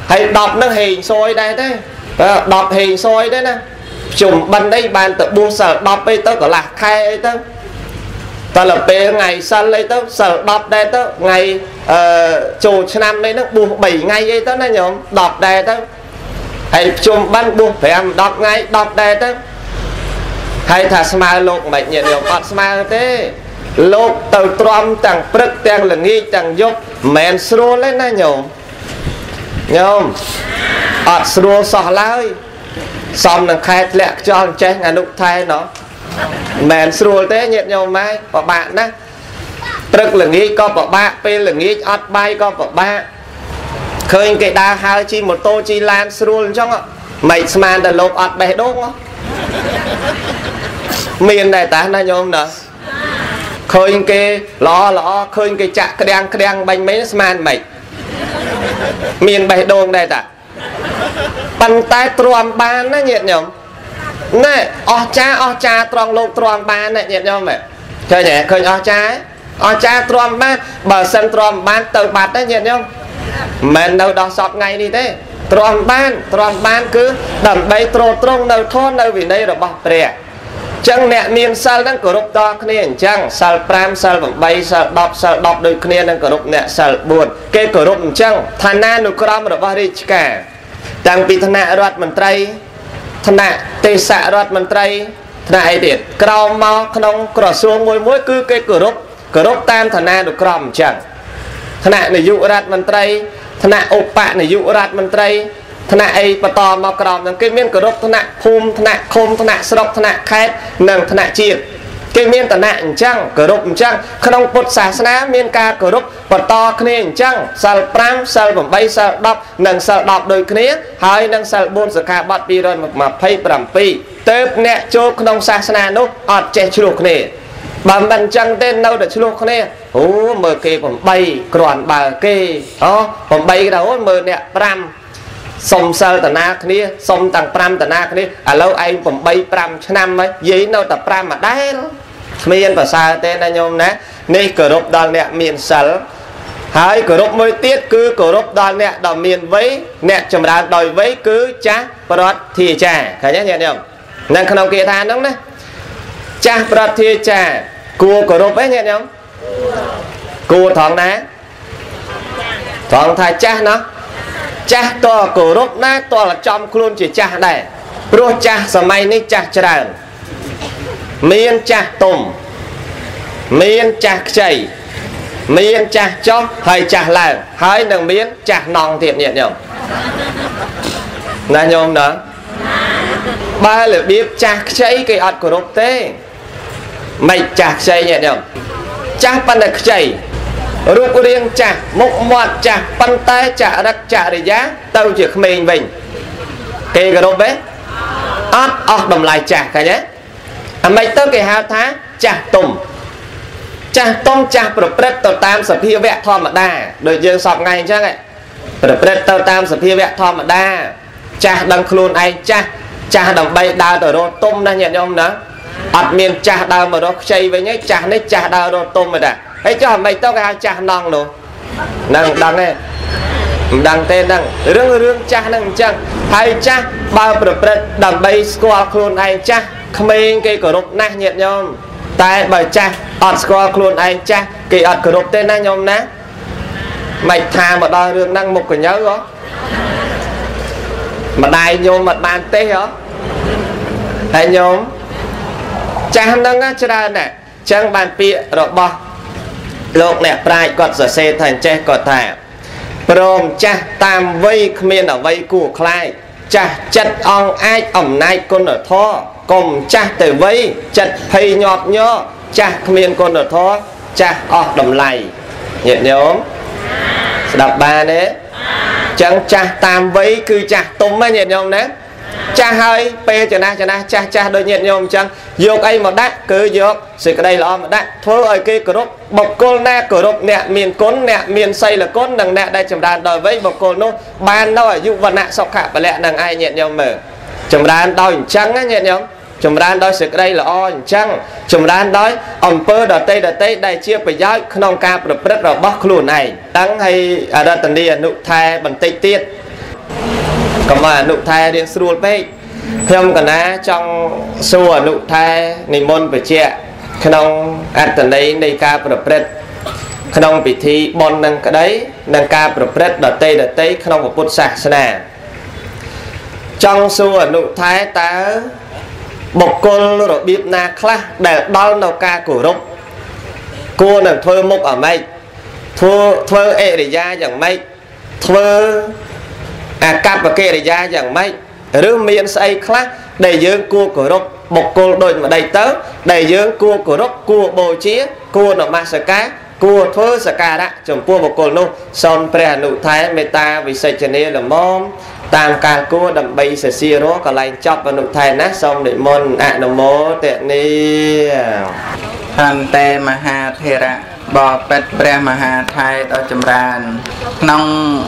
hay đọc nó hình xôi đây thế đọc hình xôi đấy nè chùm bánh đấy bàn tự buông sở đọc ấy tớ có là khai ấy tớ. Ta là bế ngày sân ấy tớ, sở đọc đấy tớ, ngày chủ năm đấy nó buông 7 ngày ấy tớ này nhóm, đọc đấy tớ. Hãy chùm bánh buông phải em đọc ngay, đọc đấy tớ. Hãy thả sma lục mạch nhận được con sma thế. Lục tàu trông tàng prức tàng là nghi tàng dục mẹn srô lên này nhóm. Nhóm ọt srô sọ lai xong là khai lẹc cho anh chết ngàn lúc thay nó mẹn srô thế nhận nhau mai bỏ bạn đó prức là nghi có bỏ bạn pê là nghi ọt bay có bỏ bạn khơi cái đa hai chi một tô chi lan srô lên trong ạ mày sman là lục ọt bè đốt không miền này ta này nhóm nữa khơi cái lọ khơi cái chạ cái đen bánh mấy sman mày miền bày đồn đây ta bàn tay tròn bàn nó nhiệt nhom này o cha tròn lông tròn bàn này nhiệt nhom vậy chơi nhẹ khơi o cha tròn bàn bờ sân tròn bàn từ bạt nó nhiệt nhom mình đâu đó sọt ngay đi thế tròn bàn cứ đầm bay tròn trông đâu thon đâu vì đây là bọt rẻ chẳng nhẹ miền sân đang cổ rục to kia chẳng sân pram sân bằng bay sân đọc đôi kia đang cổ rục nhẹ sân buồn cái cổ rục chẳng thanh na nụ cơm rồi vào đi cả đang bị thân nạ đoạt mình trai thân nạ tê xạ đoạt mình trai thân nạ ấy để cao mau không có xuống mỗi cứ cái cửa rốc tam thân nạ được còm chẳng thân nạ này dụ đoạt mình trai thân nạ ốp bạn này dụ đoạt mình trai thân nạ ấy và to mau còm những cái miếng cửa rốc thân nạ phum thân nạ khom thân nạ sọc thân nạ khét nằng thân nạ chiệt cái miếng thân nạ chẳng cửa rốc chẳng không bột xả xá miếng ca cửa rốc và to kia chẳng sờ pram sờ bẩm bay sờ đọc nâng sờ đọc đôi kia hai nâng sờ bốn sờ cả bát pi rồi mà phay bẩm pi tép nẹt chốt nông sa sana nốt ọt che chuộc nè bám bàn chân tên đâu để chuộc nè ố mở kê bẩm bay còn bà kê ó bẩm bay đâu mở nẹt pram sông sờ tận na kia sông tầng pram tận na kia à lâu anh bẩm bay pram năm ấy giấy đâu tập pram mà đái miền và xa tên anh nhôm nè nay cửa rộp đòn nẹt miền sờ hãy cổ rốc mới tiết cứ cổ rốc đo nẹ đo miền với nẹ chầm đá đòi với cứ chá bọt thì chả khả nhé nhẹ nhầm nên không kia than đúng đấy chá bọt thì chả cua cổ rốc ấy nhẹ nhầm cua thóng ná thóng thai chá nó chá to cổ rốc ná to là trong khuôn chỉ chá đầy rô chá sờ may ní chá chá đàn miền chá tùm miền chá chảy miếng chả chót hay chả làng hay đừng miếng chả nòng thiệt nhẹ nhõm này nhom đó ba là biết chả cháy cái ọt của rốt thế mày chả cháy nhẹ nhõm chả pan là cháy rút riêng chả mộc mọt chả pan tay chả đặc chả để giá tao chỉ mình kê cái rốt đấy ọt ọt đầm lại chả cả nhé mày tao cái hào tháng chả tùng chả tông chả bật tàu tam sập hia vẹt thò mà đa đời dương sọc ngày chắc này bật tàu tam sập hia vẹt thò mà đa chả đằng khôn ai chả đằng bay đào rồi đó tôm đang nhận nhom nữa ọt miền chả đào mà đó chay với nhé chả đấy chả đào rồi tôm mà đã ấy cho mày tao cái chả non luôn đằng này đằng tên đằng rương chả đằng chăng hay chả ba bật đằng bay squat khôn ai chả không mấy cái cổ rục nát nhận nhom tại bởi chả ọt score luôn anh chả kỳ ọt cửa đột tên anh nhóm ná mạch thà mà đo rương năng mục của nhớ đó mà đài nhóm mặt bàn tê đó anh nhóm chả nâng á chả ra nè chẳng bàn pịa rồi bò lộn nè prai cọt sở xe thành chè cọt thả bồm chả tam vây miền ở vây củ khai chả chất ong ai ẩm nay con ở thó cùng chả tử vây chất thầy nhọt nhớ chả miền con ở thó chả ọt đầm lầy nhẹ nhóm đập ba đấy chẳng chả tam vấy cứ chả tôm mà nhẹ nhóm đấy chả hơi pe chả na chả đôi nhẹ nhóm chẳng dọc ấy mà đắt cứ dọc sự cái đây là mà đắt thôi ở kia cửa rốc bọc côn na cửa rốc nẹt miền côn nẹt miền xây là côn đằng nẹt đây chầm đàn đòi vấy bọc côn nó ban đâu ở dụ vật nạ sọc hạ và lẹ đằng ai nhẹ nhóm mở chầm đàn đòi trắng á nhẹ nhóm chúng ta đói sự đây là o chăng chúng ta đói ông pơ đợt tây đại chia phải giáo không ca rất là bóc luôn này đắng hay ở đây tận đi nụ thai bằng tây tiết còn mà nụ thai đến sưu bay Khiêm còn đã trong xua nụ thai nền môn về chè Khăn ăn tần đấy đây ca prepret Khăn bị thi bon năng cái đấy năng ca prepret đợt tây Khăn một phút sạc sena trong xua nụ thai ta bọc côn rồi bịp na khla để đón đầu ca cổ rộng cô nàng thôi mốc ở mây thưa ê để ra chẳng mây thưa cặp và kê để ra chẳng mây rứa miên say khla đầy dương cua cổ rộng bọc côn đôi mà đầy tớ đầy dương cua cổ rộng cua bồ chía cua nó ma sơ cá cua thưa sơ cá đã chồng cua bọc côn luôn son pre nụ thái mê ta vì xây chân là mom tam ca cua đầm bay sờ xia đó còn lại chọc và nụ thai nát xong để môn ạ đồng mô tiện đi hàn tê maha thera bò pet pre maha thai to chấm ran nong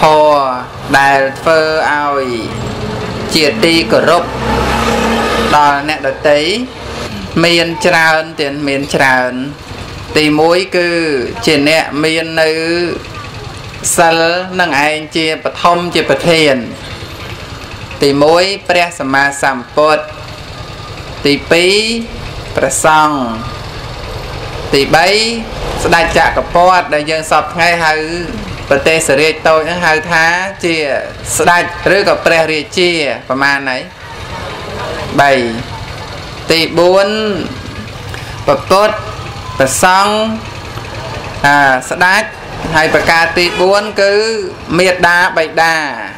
thô đài phơ ao chia ti cờ rốc đò nẹt đợt tấy miền tràn tiền miền tràn tì mũi cứ chỉ nẹt miền nữ sal năng anh chia bật thông chia bật hiền tì mối pre sama samput tì pí pre song tì bấy đại trạ cặp bọt đại dương sập ngay hư bật tê sờ rê tôi những hư thá chia đại rư cặp pre rê chia phần man này bảy tì bốn bật bọt bật song đại hai bà ca tì buôn cứ mệt đá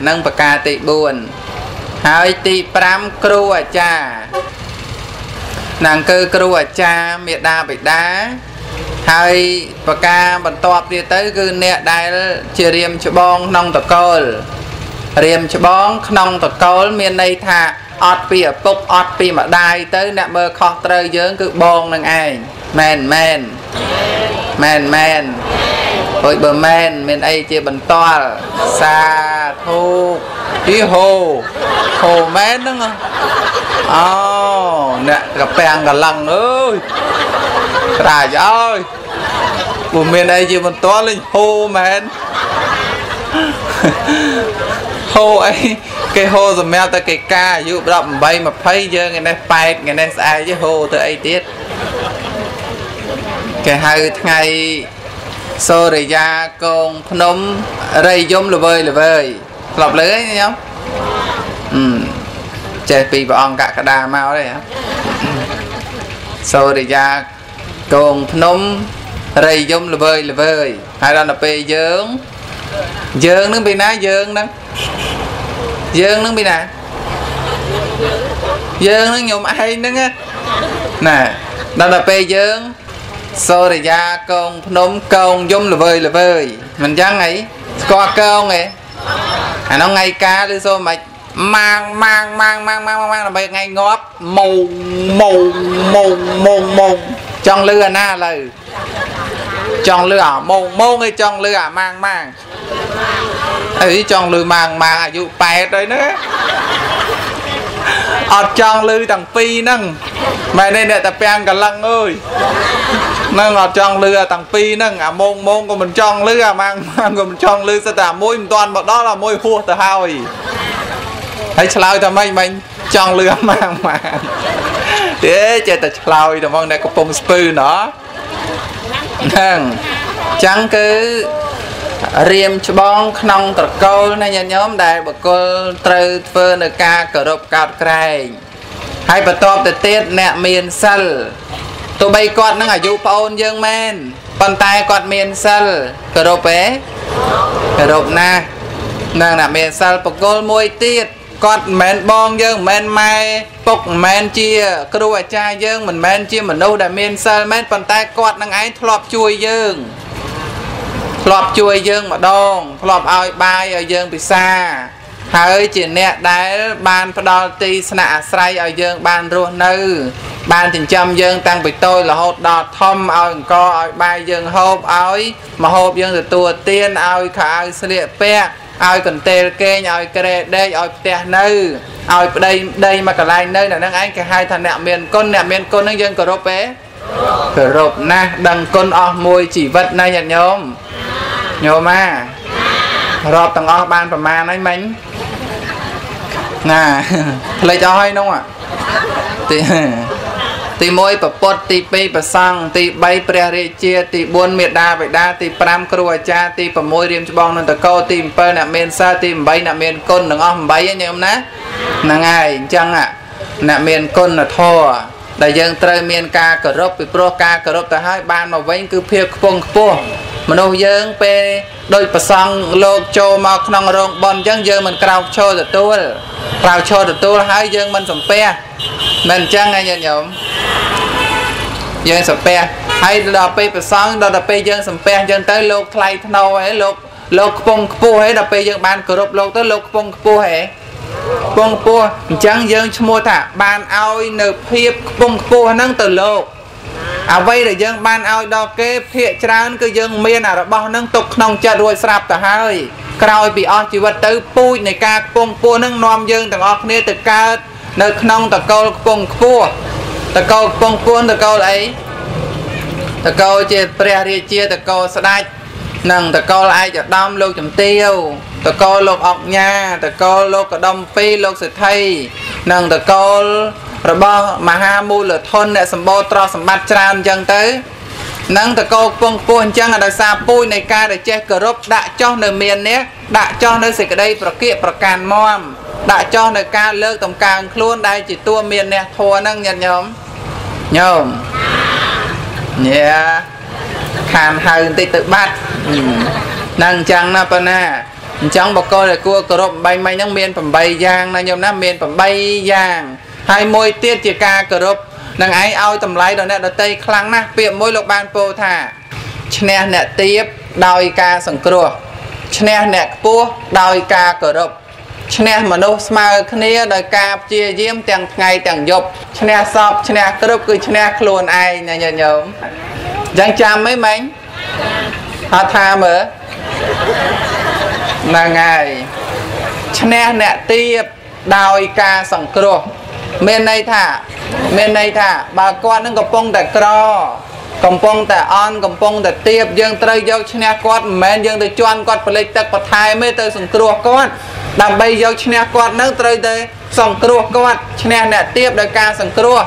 nâng bà ca tì buôn hai tì pram kru à cha nàng cứ kru à cha mệt đá bạch đá hai bà ca bần tọp đi tới cứ nẹ đai chìa riêng cho bóng nông tờ côn riêng cho bóng nông tờ côn miền đây thà ọt bì ở bốc ọt bì mà đai tới nẹ mơ khó trơ dưỡng cứ bóng nâng anh men ôi bờ men ấy chia bần toa xa thu đi hồ hồ men đúng không nè gặp bèn cả lằng ơi trời ơi bờ men ấy chia bần toa lên hồ men hồ ấy cái hồ rồi mèo ta cái ca dụ đậm bay mà phây giờ ngày nay bay ngày nay ai chứ hồ từ ấy tiết cái hai ngày sau rồi ra con nấm rây giống lười vơi lọc lưới nhá chơi pì bọn cả cả đà mau đấy hả sau rồi ra con nấm rây giống lười vơi hai lần là pì dướng nó bị ná dướng nó bị nè dướng nó nhộm ai nữa á nè đó là pì dướng sau rồi ra con nôm con giống lười vơi mình chẳng ấy qua con này nó ngay cá đi xô mà mang là bây ngay ngóp mù trong lừa na lời trong lừa mù ngay trong lừa mang ấy trong lừa mang à dụ bẹt rồi nữa ở trong lư thằng phi nâng mày nên để tập bèn cả lăng ơi nâng ở trong lư thằng phi nâng môn của mình trong lư mang của mình trong lư sẽ là môi toàn bọn đó là môi hua từ hao hãy chlau cho mình trong lư mang thế chơi từ chlau thì mong này có bông spư nữa nâng chẳng cứ riêng cho bóng nông tật câu này nhà nhóm đại bà cô trừ phơ nợ ca cờ rộp cạp cài hay bà tốp từ tiết nẹ miền sân tụi bây con nó ngả dụ bà ôn dương men bàn tay con miền sân cờ rộp ấy cờ rộp nè nâng nạ miền sân bà cô môi tiết con mến bóng dương mến mai bốc mến chia cơ đua cha dương mình mến chia mình đâu đã miền sân mến bàn tay con nâng ấy thọp chui dương lọp chui dương mà đông lọp ai bay ở dương bị xa hỡi chỉ nè đáy ban phát đo ti sạ say ở dương ban ruộng nư ban trình châm dương tăng bị tôi là hốt đọt thông ai co ai bay dương hộp ai mà hộp dương từ tùa tiên ai khả ai xe liệt pẹt ai cần tê kê ai kê đây ai tè nư ai đây mà cả lại nơi là nâng anh cả hai thằng nẹ miền con nâng dương cờ rộp ấy cờ rộp na đằng con ọ môi chỉ vật này nhạt nhóm nhôm à rọp tầng o ban phần man ấy mình nà lấy cho hay đúng không ạ thì thì mỗi bậc bột thì bay bậc sang thì bay prairie chia thì buôn miệt đa vậy đa thì pram kêu cha thì bậc môi riêng cho bông nên tờ câu thì per nạm miền xa thì bay nạm miền côn đừng ông bay như ông nè là ngày chăng ạ nạm miền côn là thô đại dương trời miền ca cờ rốt bị pro ca cờ rốt tại hai ban mà vây cứ phê phong pua mà đâu dương pe đôi bậc sang lô châu mà non rồng bòn dương dương mình cào cho được tu cào cho được tu hai dương mình sầm pe mình chăng ngay nhận nhổm dân sập pe hay đập pe bờ sông đập pe dân sập pe dân tới lục thay thâu ấy lục lục phong phu ấy đập pe dân ban cờ rộp lục tới lục phong phu ấy phong phu chẳng dân mua thả ban ao nợ phê phong phu nâng từ lục à vây để dân ban ao đo kế phê trán cứ dân miền nào bao nâng tục nông chợ đuôi sạp tờ hai cào bị o chỉ vật tới pui này ca phong phu nâng nom dân thằng o kia từ ca nợ nông tờ câu phong phu tờ câu phong phu tờ câu ấy tờ câu chia prairie chia tờ câu sạch nâng tờ câu ai cho đông lục chấm tiêu tờ câu lục ọc nha tờ câu lục ở đông phi lục sợi thay nâng tờ câu rồi bao mà ha mua lửa thôn để sầm bô tro sầm bát tràn chân tới nâng tờ câu phong phu chân là đời xa pui này ca để che cờ rốt đã cho nơi miền nhé đã cho nơi sịch ở đây bạc kia bạc càn mom đã cho nơi ca lơ tổng càng luôn đây chỉ tua miền nè thua nâng nhận nhóm nhôm nhé khàn hơi tí tự bắt nâng chẳng nà bà nà chẳng bà coi là cua cờ rộp bay may nâng miền phẩm bay giang nâng nhôm nâng miền phẩm bay giang hai môi tiết chìa ca cờ rộp nâng ái ao tầm lấy đó nè đó tây khăn nà biệm môi lục ban bồ thả nè nè tiếp đòi ca sẵn cửa nè nè bố đòi ca cờ rộp cho nên mà nô smile kia đời cà chia diêm tèng ngày tèng dục cho nên sọp cho nên cướp cứ cho nên luôn ai nhà nhà nhóm chẳng chăm mấy mảnh họ tha mở là ngày cho nên nè tiếp đòi ca sẵn cửa bên này thả bà con nó gặp bông tại cro cầm bông tại on cầm bông tại tiếp dương tây dâu cho nên con men dương từ choan con phải lấy tật và thai mới tới sẵn cửa con làm bây giờ chén quạt nước tới đây sòng cua quạt chén này tiếp đời ca sòng cua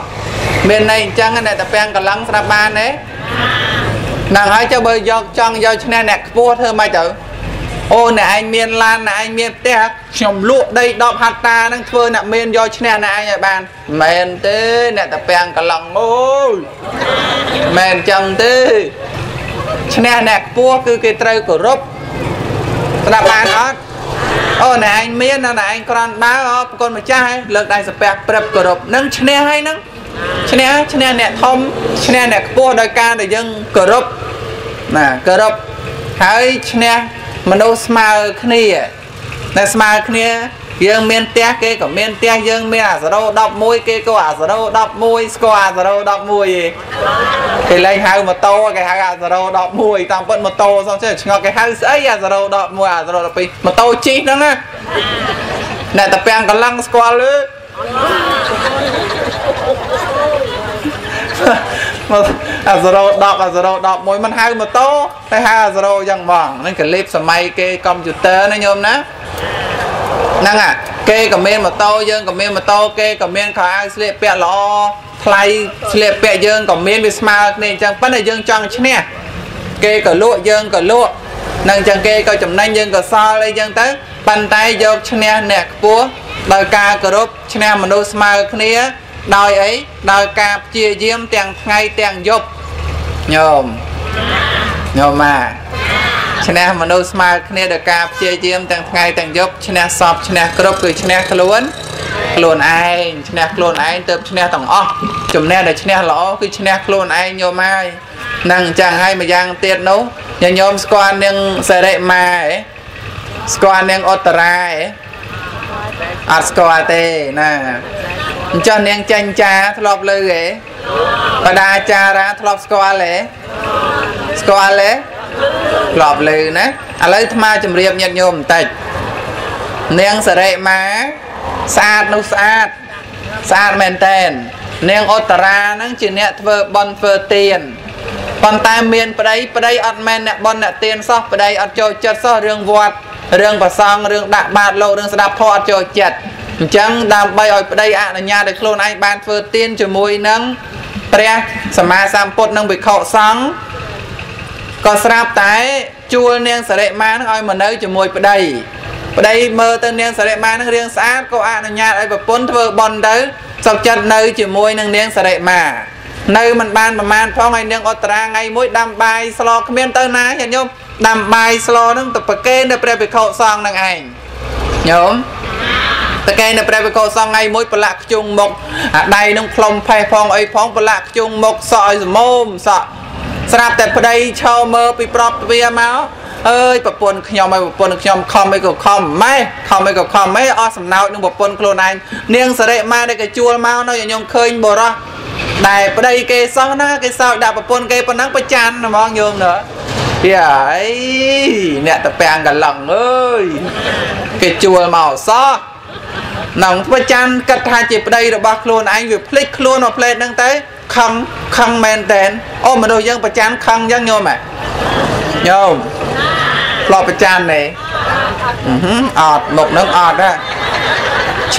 bên này chẳng này tập bèn cả lăng sạp ban đấy nàng hãy cho bây giờ trong giờ chén này vua thơ mai tử ô này anh miên lan này anh miên té chồng lụa đây đọp hạt ta đang phơi nè miên do chén này nhà bàn men thế này tập bèn cả lăng ôi men chồng thế chén này vua cứ cái trai của rốt sạp ban đó ô này anh miên là anh còn báo con mà trai lực đại sập bạc bẹp cờ độc nâng chne hay nâng chne nè thom chne nè cua đôi ca để dân cờ độc nè cờ độc hãy chne mà đâu smile kia nè smile kia dân miên té kia của miên té dân miên à giờ đâu đọc môi kia cô à giờ đâu đọc môi cô à giờ đâu đọc môi gì cái lấy hai một tô cái hai à giờ đâu đọc môi tạm vẫn một tô xong chứ ngọc cái hai ấy à giờ đâu đọc môi à giờ đâu đọc môi một tô chi nữa nè này tập bèn còn lăng qua nữa à giờ đâu đọc môi mình hai một tô cái hai à giờ đâu dằng vàng nên cái clip sờ may cái computer nó nhôm nè năng à kê comment một tô dương comment một tô kê comment khỏi ai xịt bẹ lo play xịt bẹ dương comment với smart nên chẳng bắt này dương chọn chứ nè kê cờ lụa năng chẳng kê cờ chấm nanh dương cờ so đây dương tới bàn tay dọc chứ nè nè cua đòi ca cờ rốt chứ nè mà nô smart kia đòi ấy đòi ca chia diêm tiền ngay tiền dục nhôm nhôm mà cho nên mà nô smile kia được cà chia chiêm tặng ngày tặng giúp cho nên shop cho nên group gửi cho nên luôn ai cho nên luôn ai tập cho nên tổng off chấm nên để cho nên lõ cứ cho nên luôn ai nhiều mai năng chẳng hay mà giang tiền nấu nhà nhóm squad đang xài đệ mà ấy squad đang otra ấy squad tê nè cho nên tranh cha thọp lư ấy và đa cha ra thọp squad lẽ lọp lư nè à lấy thma chấm riệp nhận nhôm tịch neng sờ rệ má sát nấu sát sát men tên neng otara nắng chỉ nẹt vợ bon vợ tiền còn tai miền bờ đây ọt men nẹt bon nẹt tiền so bờ đây ọt chơi chật so riêng vọt riêng bờ song riêng đạ bạt lộ riêng sập thọ chơi chật chăng đam bay ở đây ạ là nhà để khôn anh ban phơ tiên cho môi nâng pre sama sampot nâng bị khọ sáng còn sạp tái chua nương sợi man oi mà nơi cho môi ở đây mơ tên nương sợi man riêng sát cô ạ là nhà đây và bốn thơ bon tới sọc chân nơi chỉ môi nâng nương sợi mà nơi mình ban mà man phong anh nương otra ngay mũi đam bay slo comment tên ná nhá nhôm đam bay slo nâng tập kê nơ pre bị khọ sáng nâng ảnh nhôm tất cả những bài câu song ngày mỗi bậc chung một đây nông phong phai phong ấy phong bậc chung một sợi mồm sọ sạp tại đây cho mơ bị prop vía máu ơi bậc buồn nhom mày bậc buồn nhom không mấy cậu không mấy ở sầm nào nhưng bậc buồn clone này niêng sờ đệ ma đây cái chua máu nó nhom khơi bồ ra này ở đây cái sao na cái sao đạo bậc buồn cái bậc nắng bậc chan nó mong nhom nữa thì ấy nè tập bèn cả lòng ơi cái chua màu xó nóng với chăn cất hai chịp đây là bác luôn anh vừa click luôn vào plate nâng tới không không men tên ôm mà đôi dân bà chán không dân nhôm ạ nhôm lọt bà chăn này ọt một nước ọt á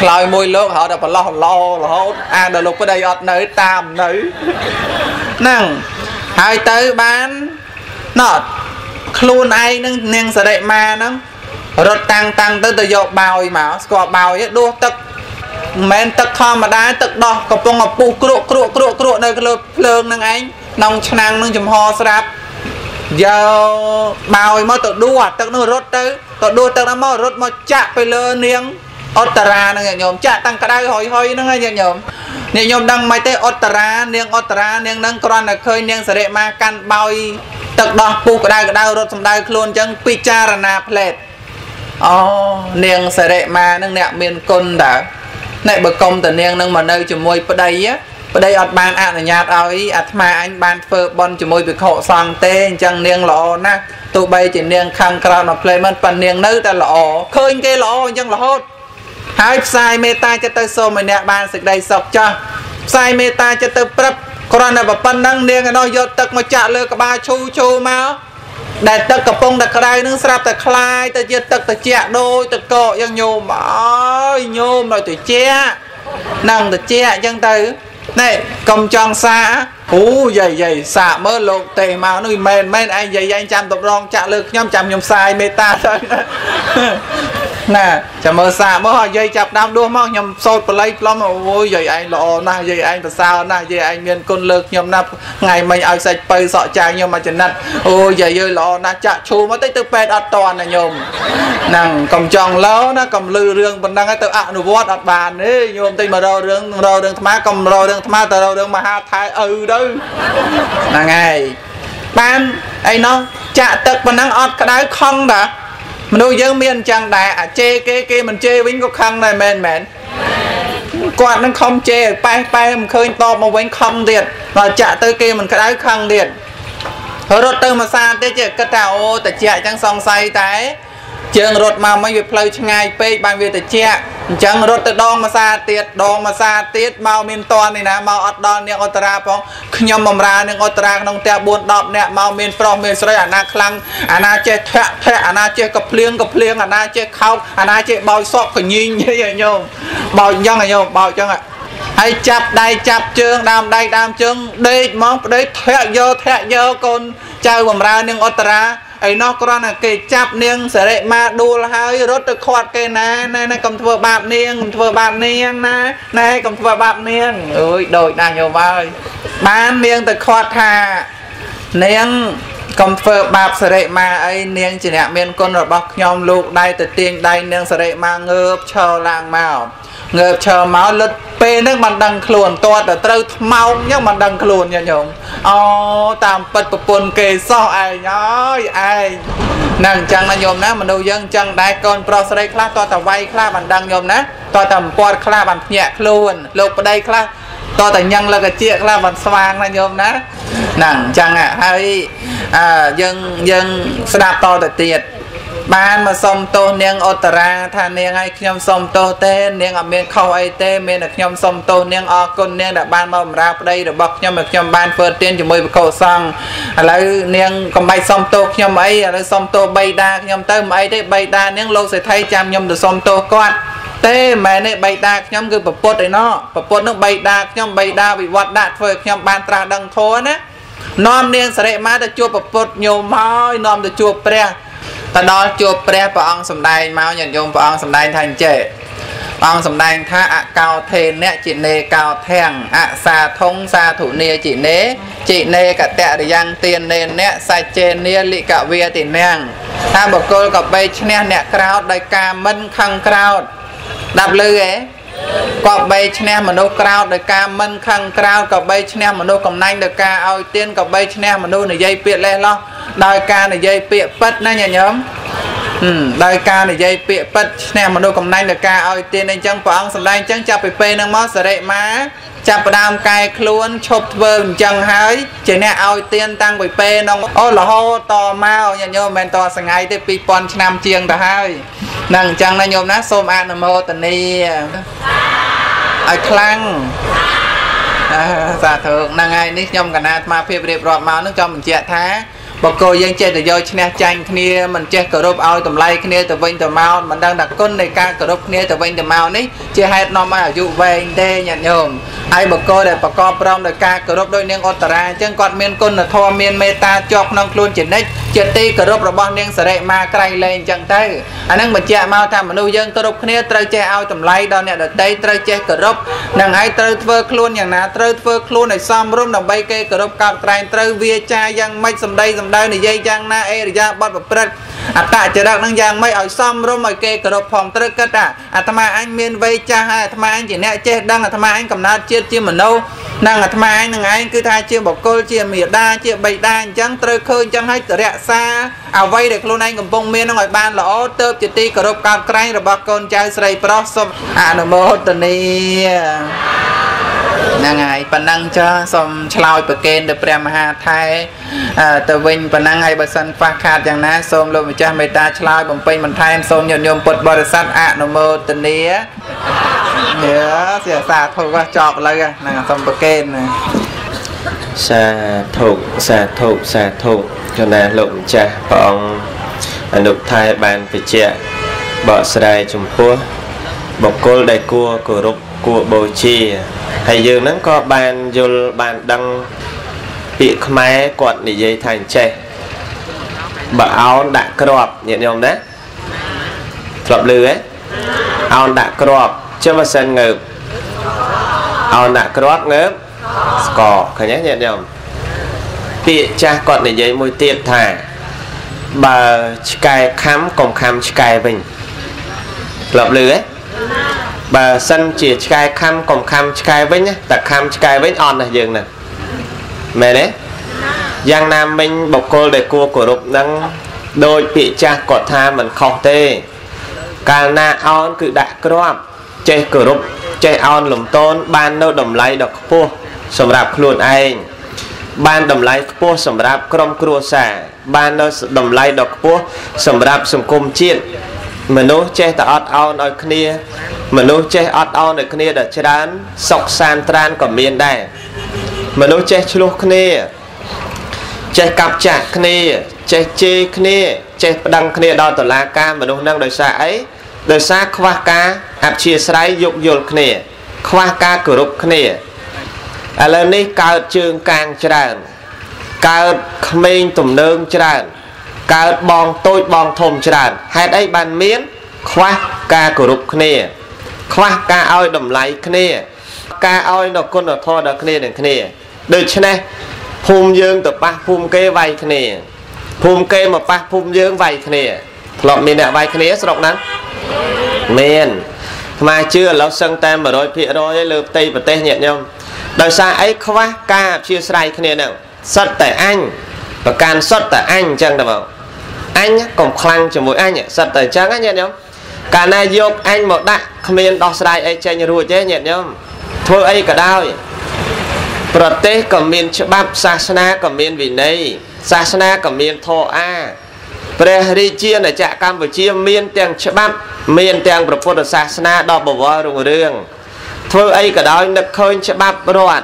lời mùi lúc họ đã bà lo lo hốt ăn đợi lúc ở đây ọt nữ tam nữ nâng hai tới bán nọt luôn anh nâng sẽ đậy mà nâng rồi tăng tăng tới từ dọc bào mà có bào ấy đua tức men tức thò mà đá tức đo có phong ngọc pu cụt cụt cụt cụt nơi cái lơ năng anh nông năng nông chùm ho sáp giờ bào ấy mới tự đua tức nó rốt tới tự đua tức nó mới rốt mới chạm phải lơ nieng otara năng nhẹ nhom chạm tăng cả đai hồi hồi năng nhẹ nhom đăng máy tới otara nieng năng còn là khơi nieng sợi ma can bào tức đo pu cái đai rốt sầm đai luôn chân picha na plate niêng sợi đệ ma nâng nẹo miền côn đã nẹo bậc công từ niêng nâng mà nơi chùm môi ở đây ở ban ạ là nhạt ấy ạ mà anh ban phơ bon chùm môi bị khổ sang tê chẳng niêng lọ na tụ bay chỉ niêng khăng khăng mà playman phần niêng nữ ta lọ khơi cái lọ chẳng lọ hốt hai sai meta cho tới xô mà nẹo ban sực đầy sọc cho sai meta cho tới prep còn là bậc phân nâng niêng nó vô tật mà chạ lơ cả ba chu máu đại tật cặp bông đặc đại nướng sáp tật khai tật chia tật tật che đôi tật cọ dân nhôm ơi nhôm rồi tụi che nằng tật che dân tử này công tròn xa hú dày xạ mơ lộn tề màu nó men anh dày anh chăm tập rong chạ lực nhom chăm nhom sai meta thôi nè chạm mơ xạ mơ hỏi dây chạp đam đua mong nhầm sôi play lắm ôi dày anh lọ na dày anh là sao na dày anh miền côn lực nhầm nạp ngày mình áo sạch pay sọ chai nhưng mà chẳng nặng ôi dày ơi lọ na chạ chú mà tới từ pet ọt toàn là nhầm nàng cầm tròn lỡ nó cầm lư rương bình đang cái tự ạ nụ vót ọt bàn ấy nhôm tay mà rau rương má cầm rau rương má tờ rau rương mà ha thái đó là ngày ban ấy nó chạ tật bình đang ọt cái đáy không đã mình nuôi dưỡng miên chẳng đã chê cái mình chê vĩnh có khăn này mẹn quạt nó không chê bay mình khơi to mà vĩnh không điện rồi chạy tới kia mình cái đáy khăn điện rồi rốt tư mà xa tới chê cất ra ô ta chạy chẳng xong say tái chừng rốt mà mới việc lâu cho ngay phê bằng việc ta chạy chẳng rốt tư đong mà xa tiết mau miên toàn này nè mau ọt đòn nè ọt ra phong nhóm mầm ra nè ọt ra nông tè buồn đọp nè mau miên phong miên sợi nà khăn nà chê thẹ nà chê cập liêng nà chê khóc nà chê bao sọt của nhìn như vậy nhôm bao nhông này nhôm bao chân ạ hay chạp đây chạp chương đam chương đây mong đấy thẹ vô con chơi mầm ra nè ọt ra ấy nó còn là cái chạp niêng sẽ đệ mà đua là hơi rốt được khoát cái này cầm thua bạp niêng ôi đổi đàn nhiều vời bán niêng từ khoát hà niêng cầm thua bạp sẽ đệ mà ấy niêng chỉ nẹ miên con rồi bọc nhom lục đây từ tiên đây niêng sẽ đệ mà ngợp chờ làng màu ngợp chờ máu lứt bê nước mặt đằng khuôn toát ở trâu máu nhưng mặt đằng khuôn nha nhộng ô tạm bật bật bồn kê sao ai nhói ai nàng chăng là nhộm ná mà nâu dân chăng đáy con pro sơ đây khá toát tà vay khá bàn đằng nhộm ná toát tầm bọt khá bàn nhẹ khuôn lục ở đây khá toát tà nhăng là cái chiếc khá bàn xoang là nhộm ná nàng chăng ạ hay dân sẽ đạp toát tà tiệt ban mà xong tô niêng otara tha niêng ai nhom xong tô tê niêng ở miền khâu ai tê miền ở nhom xong tô niêng ở con niêng đã ban mầm ra đây được bọc nhom ở nhom ban phơi tiên chúng mới cầu sang lấy niêng còn bay xong tô nhom ấy lấy xong tô bay đa nhom tới ấy đấy bay đa niêng lâu sẽ thay chạm nhom được xong tô con Tê mẹ này bày đạc nhóm gửi bà bột đấy nó. Bà bột nó bày đạc nhóm bày đạc bị vọt đạt phơi nhóm bàn trà đằng thôn á. Nóm điên sẽ rễ má ta chua bà bột nhiều môi nóm ta chua bè. Ta đó chua bè bà ông xâm đài mau nhận dùng bà ông xâm đài thành trễ. Bà ông xâm đài thá ạ cao thê nẹ chị nê cao thèng ạ xa thông xa thủ nê chị nê. Chị nê cả tẹ để giang tiền nê nẹ xa chê nê lị cả vía tỉ nàng. Ta bà cô gặp bây chân nè nẹ kraut đầy ca mân khăn kraut. Đạp lưu ấy có bây chân em mà nô kraut đời ca mân khăn kraut. Có bây chân em mà nô cầm nanh đời ca ôi tiên. Có bây chân em mà nô này dây biệt lên lo. Đời ca này dây biệt bất nha nhóm. Đời ca này dây biệt bất chân em mà nô cầm nanh đời ca ôi tiên. Anh chẳng bỏ ông sẵn lanh chẳng chạp bê nâng mốt sở đệ má. Chạp đàm cài khuôn chụp vườn chẳng hơi. Chỉ nè ôi tiên tăng bê nông. Ô là hô to mau nha nhóm mẹn to sẵn ngay tới bí bón chân em chiêng ta hơi. Nâng chẳng là nhóm nát xôm át nằm hô tình đi. Ở khăn giả thượng nâng ai nít nhóm gần át mà phép rịp rộp máu nâng cho mình chạy thá. Bộ cô dân chạy được vô chân nét chanh khnia. Mình chạy cửa rộp ôi tùm lây khnia tùm vinh tùm mau. Mình đang đặt côn này ca cửa rộp khnia tùm vinh tùm mau ní. Chia hết nó mà ở dụ về anh tê nhận nhồm. Ai bộ cô để bà con prong đời ca cửa rộp đôi niên ốt tà ra. Chân quạt miên côn là thô miên mê ta chọc nông luôn chỉ nít. Chia ti cửa rộp rộp niên sở đệ ma cây lên chẳng thấy. Anh nâng mình chạy mau thầm mà nụ dân cửa rộp khnia trâu chạy ôi tùm lây đo nè đợt đây trâu chạy cửa rộp. Nâng ai trâu thơ khuôn nhàng ná trâu thơ khuôn này xóm rộm đồng bay kê cửa rộp cọc tràn trâu vía cha dân mách xâm đây xâm đây này dây chăng na e rồi ra bắt vào prật. À tại chờ đợi đang giang mấy ở xóm rôm ở kê cửa độc phòng trật cất à. À tham ai anh miên vây cha hay tham ai anh chỉ nẹt chết đang là tham ai anh cầm nát chết chia mà nâu. Đang là tham ai anh nằng anh cứ thay chia bọc cô chia mì đa chia bảy đa chăng trật khơi chăng hay trở rẽ xa. À vây được luôn anh cầm bông miên nó ngồi ban là ốp tớp chỉ ti cửa độc cao cay rồi bọc con trai sầy prosom. À nó mơ tận đi. Nàng ai bà năng cho xong chlói bà kênh được bà hà thay. Tờ vinh bà năng ai bà sân phát khát chẳng ná. Xong lô bà cha mê ta chlói bông pênh bằng thay em xong nhộn nhộn bột bò rửa sát ạ nô mô tình đi á. Nhớ xìa xa thôi quá chọc lấy à. Nàng xong bà kênh này. Xa thụ cho nà lụng cha bọn nụ thay bàn về chạ. Bỏ xa đài chùm phúa. Bọc côn đầy cua cổ rục cua bầu chìa. Hãy dừng nắng có bàn dù bàn đăng bị khmai quạt để dây thành chè bà áo đã crop nhận nhầm đấy lọc lư ấy áo đã crop chưa mà sân ngợp áo đã crop ngớp cỏ khả nhé nhận nhầm bị cha quạt để dây môi tiệt thả bà cài khám còn khám cài bình lọc lư ấy bà sân chỉ cài khăm còn khăm cài với nhá ta khăm cài với on này dừng nè mẹ đấy giang nam mình bọc cô để cua của rục năng đôi bị cha cọ tha mình không tê càng na on cứ đại crop chơi cửa rục chơi on lồng tôn ban đâu đầm lấy đọc pua sầm rạp luôn anh ban đầm lấy pua sầm rạp crom cua xả ban đâu đầm lấy đọc pua sầm rạp sầm côm chiên mà nó chơi ta ót on ở kia mà nó chơi ót on ở kia để chơi đán sọc san tran của miền đây mà nó chơi luôn kia chơi cặp chạc kia chơi chê kia chơi đăng kia đo tờ lá ca mà nó đang đời xa ấy đời xa khoa ca áp chia sái dục dục kia khoa ca cửa rục kia à lần này cao trường càng tràn cao mình tùm nương tràn cao bong tôi bong thùng tràn hết ấy bàn miếng khoa ca của rục kia khoa ca oi đầm lấy kia ca oi đọc con đọc thô đọc kia đằng kia được chứ nè phùm dương tập bác phùm kê vay kia phùm kê mà bác phùm dương vay kia lọc mình đã vay kia sọc nắng miền mà chưa lâu sân tem mà đôi phía đôi lượp tây và tê nhẹ nhau đời xa ấy khoa ca chia sài kia nào sật tại anh và can sật tại anh chẳng được không anh còn khăn cho mỗi anh sật tại trắng anh nhẹ nhau cả này dục anh một đại không nên đo sai ai chơi như ruồi chế nhện nhá thôi ai cả đau protest cầm miên bắp sasana cầm miên vì này sasana cầm miên thọ a prehrichia này chạ cam với chia miên tiền bắp miên tiền propos sasana đo bờ vòi rùng rương thôi ai cả đau nực khơi bắp loạn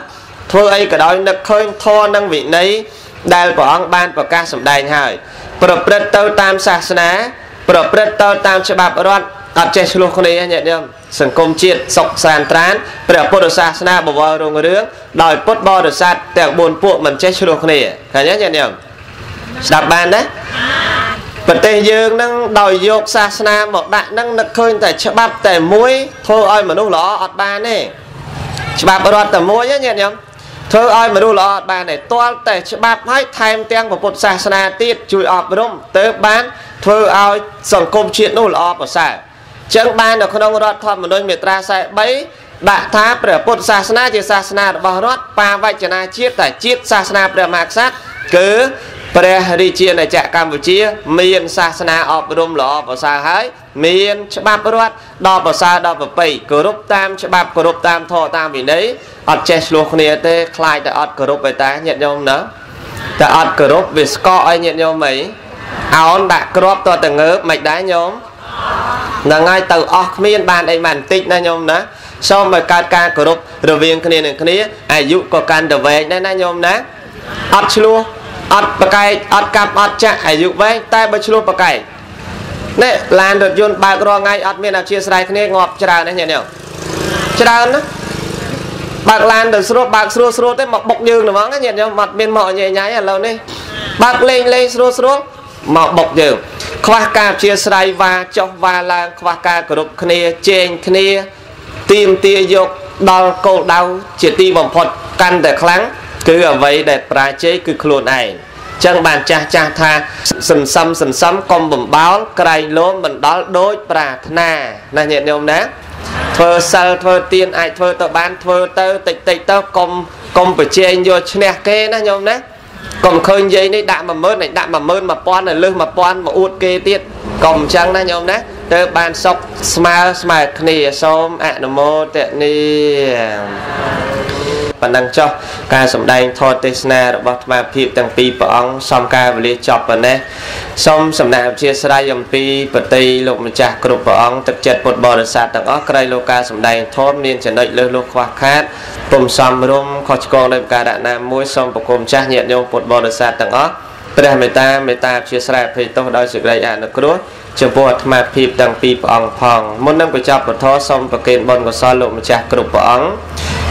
thôi ai cả đau nực khơi thọ năng vị này đại của ông ban và ca sầm đài hỏi propos tao tam sasana ប្រព្រឹត្តទៅតាមច្បាប់រដ្ឋអត់ចេះឆ្លោះគ្នាញ៉ែញ៉ាំ Sân công triệt sọc sàn trán Bèo bột đồ xa xa bò bò rung rướng Đòi bột bò đồ xa tèo buồn buộc mình chết xuống này Khả nhé nhận nhận Đạp bàn đấy Bật tên dương nâng đòi dọc xa xa một đại nâng nực khơi tại chợ bắp tại mũi Thôi ơi mà đu lọ ọt bàn này Chợ bắp ở đoạt tại mũi nhé nhận nhận Thôi ơi mà đu lọ ọt bàn này Toa tại chợ bắp hãy thay tiếng của bột xa xa tiết Chùi ọp rung tới bán Thôi ơi sân công triệt đu lọ ọp Chẳng bàn được không rốt thọt một đôi mệt ra xa bấy Đã thá bởi bột xa xa chìa xa xa bỏ rốt Và vậy chẳng là chiếc tại chiếc xa xa bởi mạc sát Cứ bởi đi chiếc này chạy Campuchia Miền xa xa ọp rung lọ bỏ xa hãi Miền chạm bạp rốt Đo bỏ xa đo bỏ bầy Cửa rốt tam chạm bạp cửa rốt tam thô tam vì đấy Ất chết lúc này tê khai tại ọt cửa rốt bởi ta nhận nhau nữa Tại ọt cửa rốt vì score ấy nhận nhau mấy Áo đã cửa rốt tòa tầng ngớp mạch đá nhóm Nâng ngay tàu ọc miên bàn ấy màn tích nha nhóm ná Sau mà cao ca cổ rụp rồi viên khá nè Ai dụ có canh đồ vẹn nha nhóm ná Ất chú lua Ất bà cây Ất cặp Ất chạy Ai dụ vẹn Tại bà chú lua bà cây Nè làn đột dùn bà cổ ngay Ất miên ạp chia sài khá nè ngọp chá đào nha nhóm Chá đào ná Bạc làn đột sốt bạc sốt sốt Thế mọc bọc dương nó vắng nha nhóm Mặt miên mọ nhẹ nháy ở lâu nè Bạc lên lên sốt sốt Mọc bọc dương Khoa ca chia sài và chọc và là khoa ca cổ đục khné trên khné Tìm tia dục đo cổ đau chỉ tìm vòng phật căn để kháng Cứ ở vậy để bà chế cứ khuôn này Chẳng bàn cha cha tha sần xâm con bẩm báo Cái lỗ mình đó đối bà thna Này nhận nhau nè Thơ sơ thơ tiên ai thơ tờ bán thơ tơ tịch tịch tơ Công bởi trên vô chne kê nè nhau nè Còn khơi dây này đạm mà mơn mà pon là lưng mà pon mà uốt kê tiết Còn chẳng nha nhóm đấy Tớ bàn sọc smile smile khní xôm ạ nô mô tiện ni Bạn đang cho Cả sầm đành thô tế sna rồi bọt mà phịp tăng phí bỏ ống Xong ca và lý chọc vào nè Xong sầm nạp chia sơ ra dòng phí Bởi tì lục mà chạc cổ bỏ ống Thực chất bột bò được xa tặng ốc Cái lô ca sầm đành thốt nên chẳng đợi lưu lô khoa khát Bùm xóm rung khó chú con đem ca đạn nam mũi Xong bọc cùm chạc nhiệt nhông bột bò được xa tặng ốc Bởi mê ta chia sẻ phê tốt đôi sự gây ảnh được rốt Trường vô hạt mạp phịp tăng phịp ổng phòng Một năm của chọc của thó xong và kênh bọn của xa lộn một chạc cực của ổng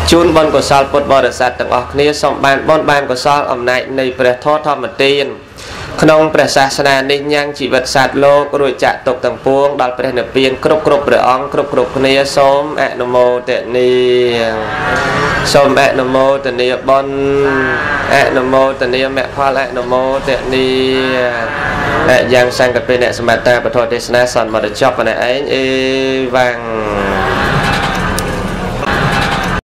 Chún bọn của xa bột bò được xa tăng ọc Nếu xong bọn của xa ổng này này bởi thó thó một tiên Khăn ông bởi xa xa nà nên nhanh chỉ vật xa lô Cô đuổi chạy tục tăng phuông Đó bởi nợ viên cực bởi ổng cực này xóm ạ nô mô tiện ni Xôm ạ nô mô tiện ni bọn ạ nô mô tiện ni mẹ khoa ạ nô mô tiện ni ạ giang sang cặp bên ạ xa mẹ ta bởi thô tế xa nà sẵn mở được chọc vào này ấy vàng